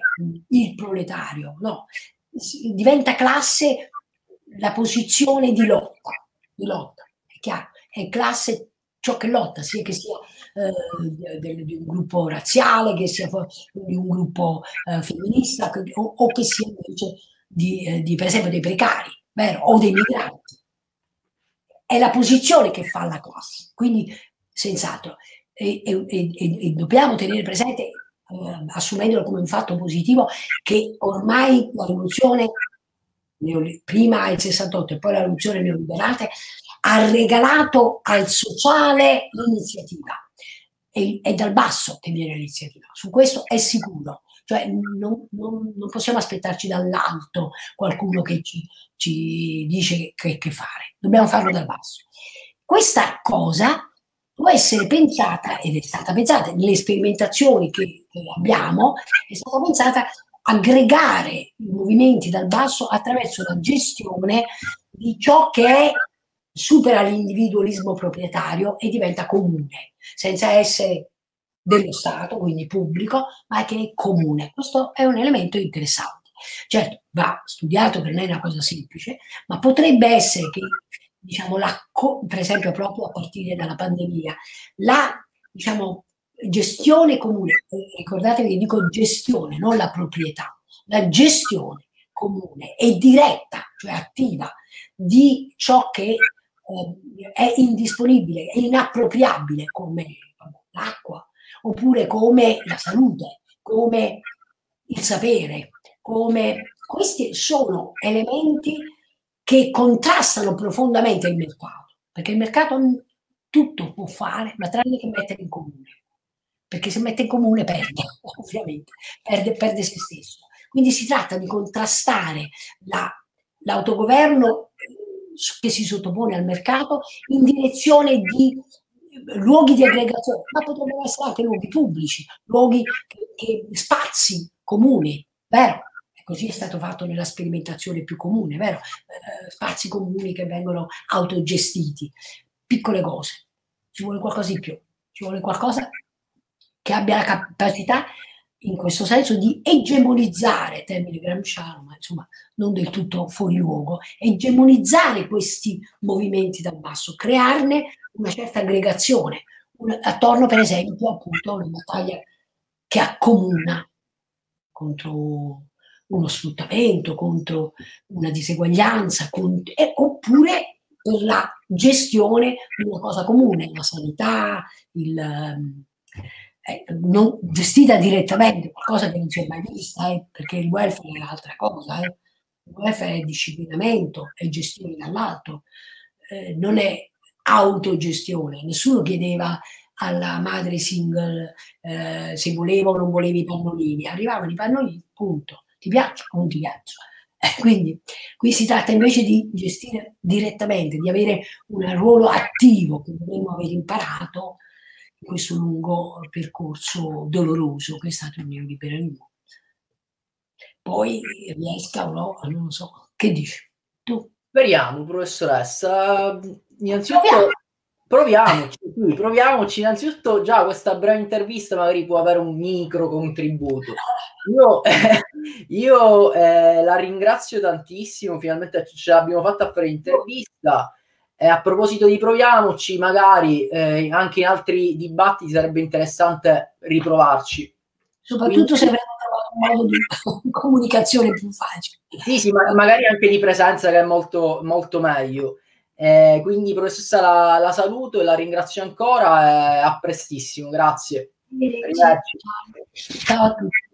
il proletario, no. Diventa classe la posizione di lotta, di lotta, è chiaro, è classe ciò che lotta, sia che sia eh, di, di un gruppo razziale, che sia di un gruppo eh, femminista, o, o che sia invece... Di, eh, di, per esempio, dei precari, vero? O dei migranti. È la posizione che fa la classe, quindi senz'altro, e, e, e, e dobbiamo tenere presente, eh, assumendolo come un fatto positivo, che ormai la rivoluzione, prima il sessantotto e poi la rivoluzione neoliberale, ha regalato al sociale l'iniziativa. È, è dal basso che viene l'iniziativa, su questo è sicuro. Cioè non, non, non possiamo aspettarci dall'alto qualcuno che ci, ci dice che, che fare, dobbiamo farlo dal basso. Questa cosa può essere pensata, ed è stata pensata nelle sperimentazioni che abbiamo, è stata pensata aggregare i movimenti dal basso attraverso la gestione di ciò che è, supera l'individualismo proprietario e diventa comune, senza essere dello Stato, quindi pubblico, ma che è comune. Questo è un elemento interessante. Certo, va studiato, per me è una cosa semplice, ma potrebbe essere che, diciamo, la, per esempio proprio a partire dalla pandemia, la, diciamo, gestione comune, ricordatevi che dico gestione, non la proprietà, la gestione comune e diretta, cioè attiva, di ciò che eh, è indisponibile, è inappropriabile come l'acqua, oppure come la salute, come il sapere, come questi sono elementi che contrastano profondamente il mercato, perché il mercato tutto può fare, ma tranne che mettere in comune, perché se mette in comune perde, ovviamente, perde, perde se stesso. Quindi si tratta di contrastare l'autogoverno che si sottopone al mercato in direzione di luoghi di aggregazione, ma potrebbero essere anche luoghi pubblici, luoghi che, che, spazi comuni, vero? E così è stato fatto nella sperimentazione più comune, vero? Eh, spazi comuni che vengono autogestiti, piccole cose. Ci vuole qualcosa in più, ci vuole qualcosa che abbia la capacità, in questo senso, di egemonizzare, termine gramsciano, ma insomma non del tutto fuori luogo, egemonizzare questi movimenti dal basso, crearne una certa aggregazione, un, attorno per esempio appunto a una battaglia che accomuna contro uno sfruttamento, contro una diseguaglianza, contro, eh, oppure per la gestione di una cosa comune, la sanità, il, eh, non, gestita direttamente, qualcosa che non si è mai vista, eh, perché il welfare è un'altra cosa, eh. Il welfare è disciplinamento, è gestione dall'alto, eh, non è autogestione. Nessuno chiedeva alla madre single eh, se voleva o non voleva i pannolini, arrivavano i pannolini, punto, ti piacciono o non ti piacciono. Eh, quindi qui si tratta invece di gestire direttamente, di avere un ruolo attivo che dovremmo aver imparato in questo lungo percorso doloroso che è stato il neoliberalismo. Poi riesca o no, non lo so, che dici tu? Speriamo, professoressa. Innanzitutto proviamoci, proviamoci innanzitutto già questa breve intervista magari può avere un micro contributo. Io, eh, io eh, la ringrazio tantissimo, finalmente ce l'abbiamo fatta a fare l'intervista. Eh, a proposito di proviamoci, magari eh, anche in altri dibattiti sarebbe interessante riprovarci. Soprattutto quindi, se avremmo trovato un modo di comunicazione più facile. Sì, sì, ma magari anche di presenza, che è molto, molto meglio. Eh, quindi professoressa la, la saluto e la ringrazio ancora e a prestissimo, grazie. Ciao a tutti.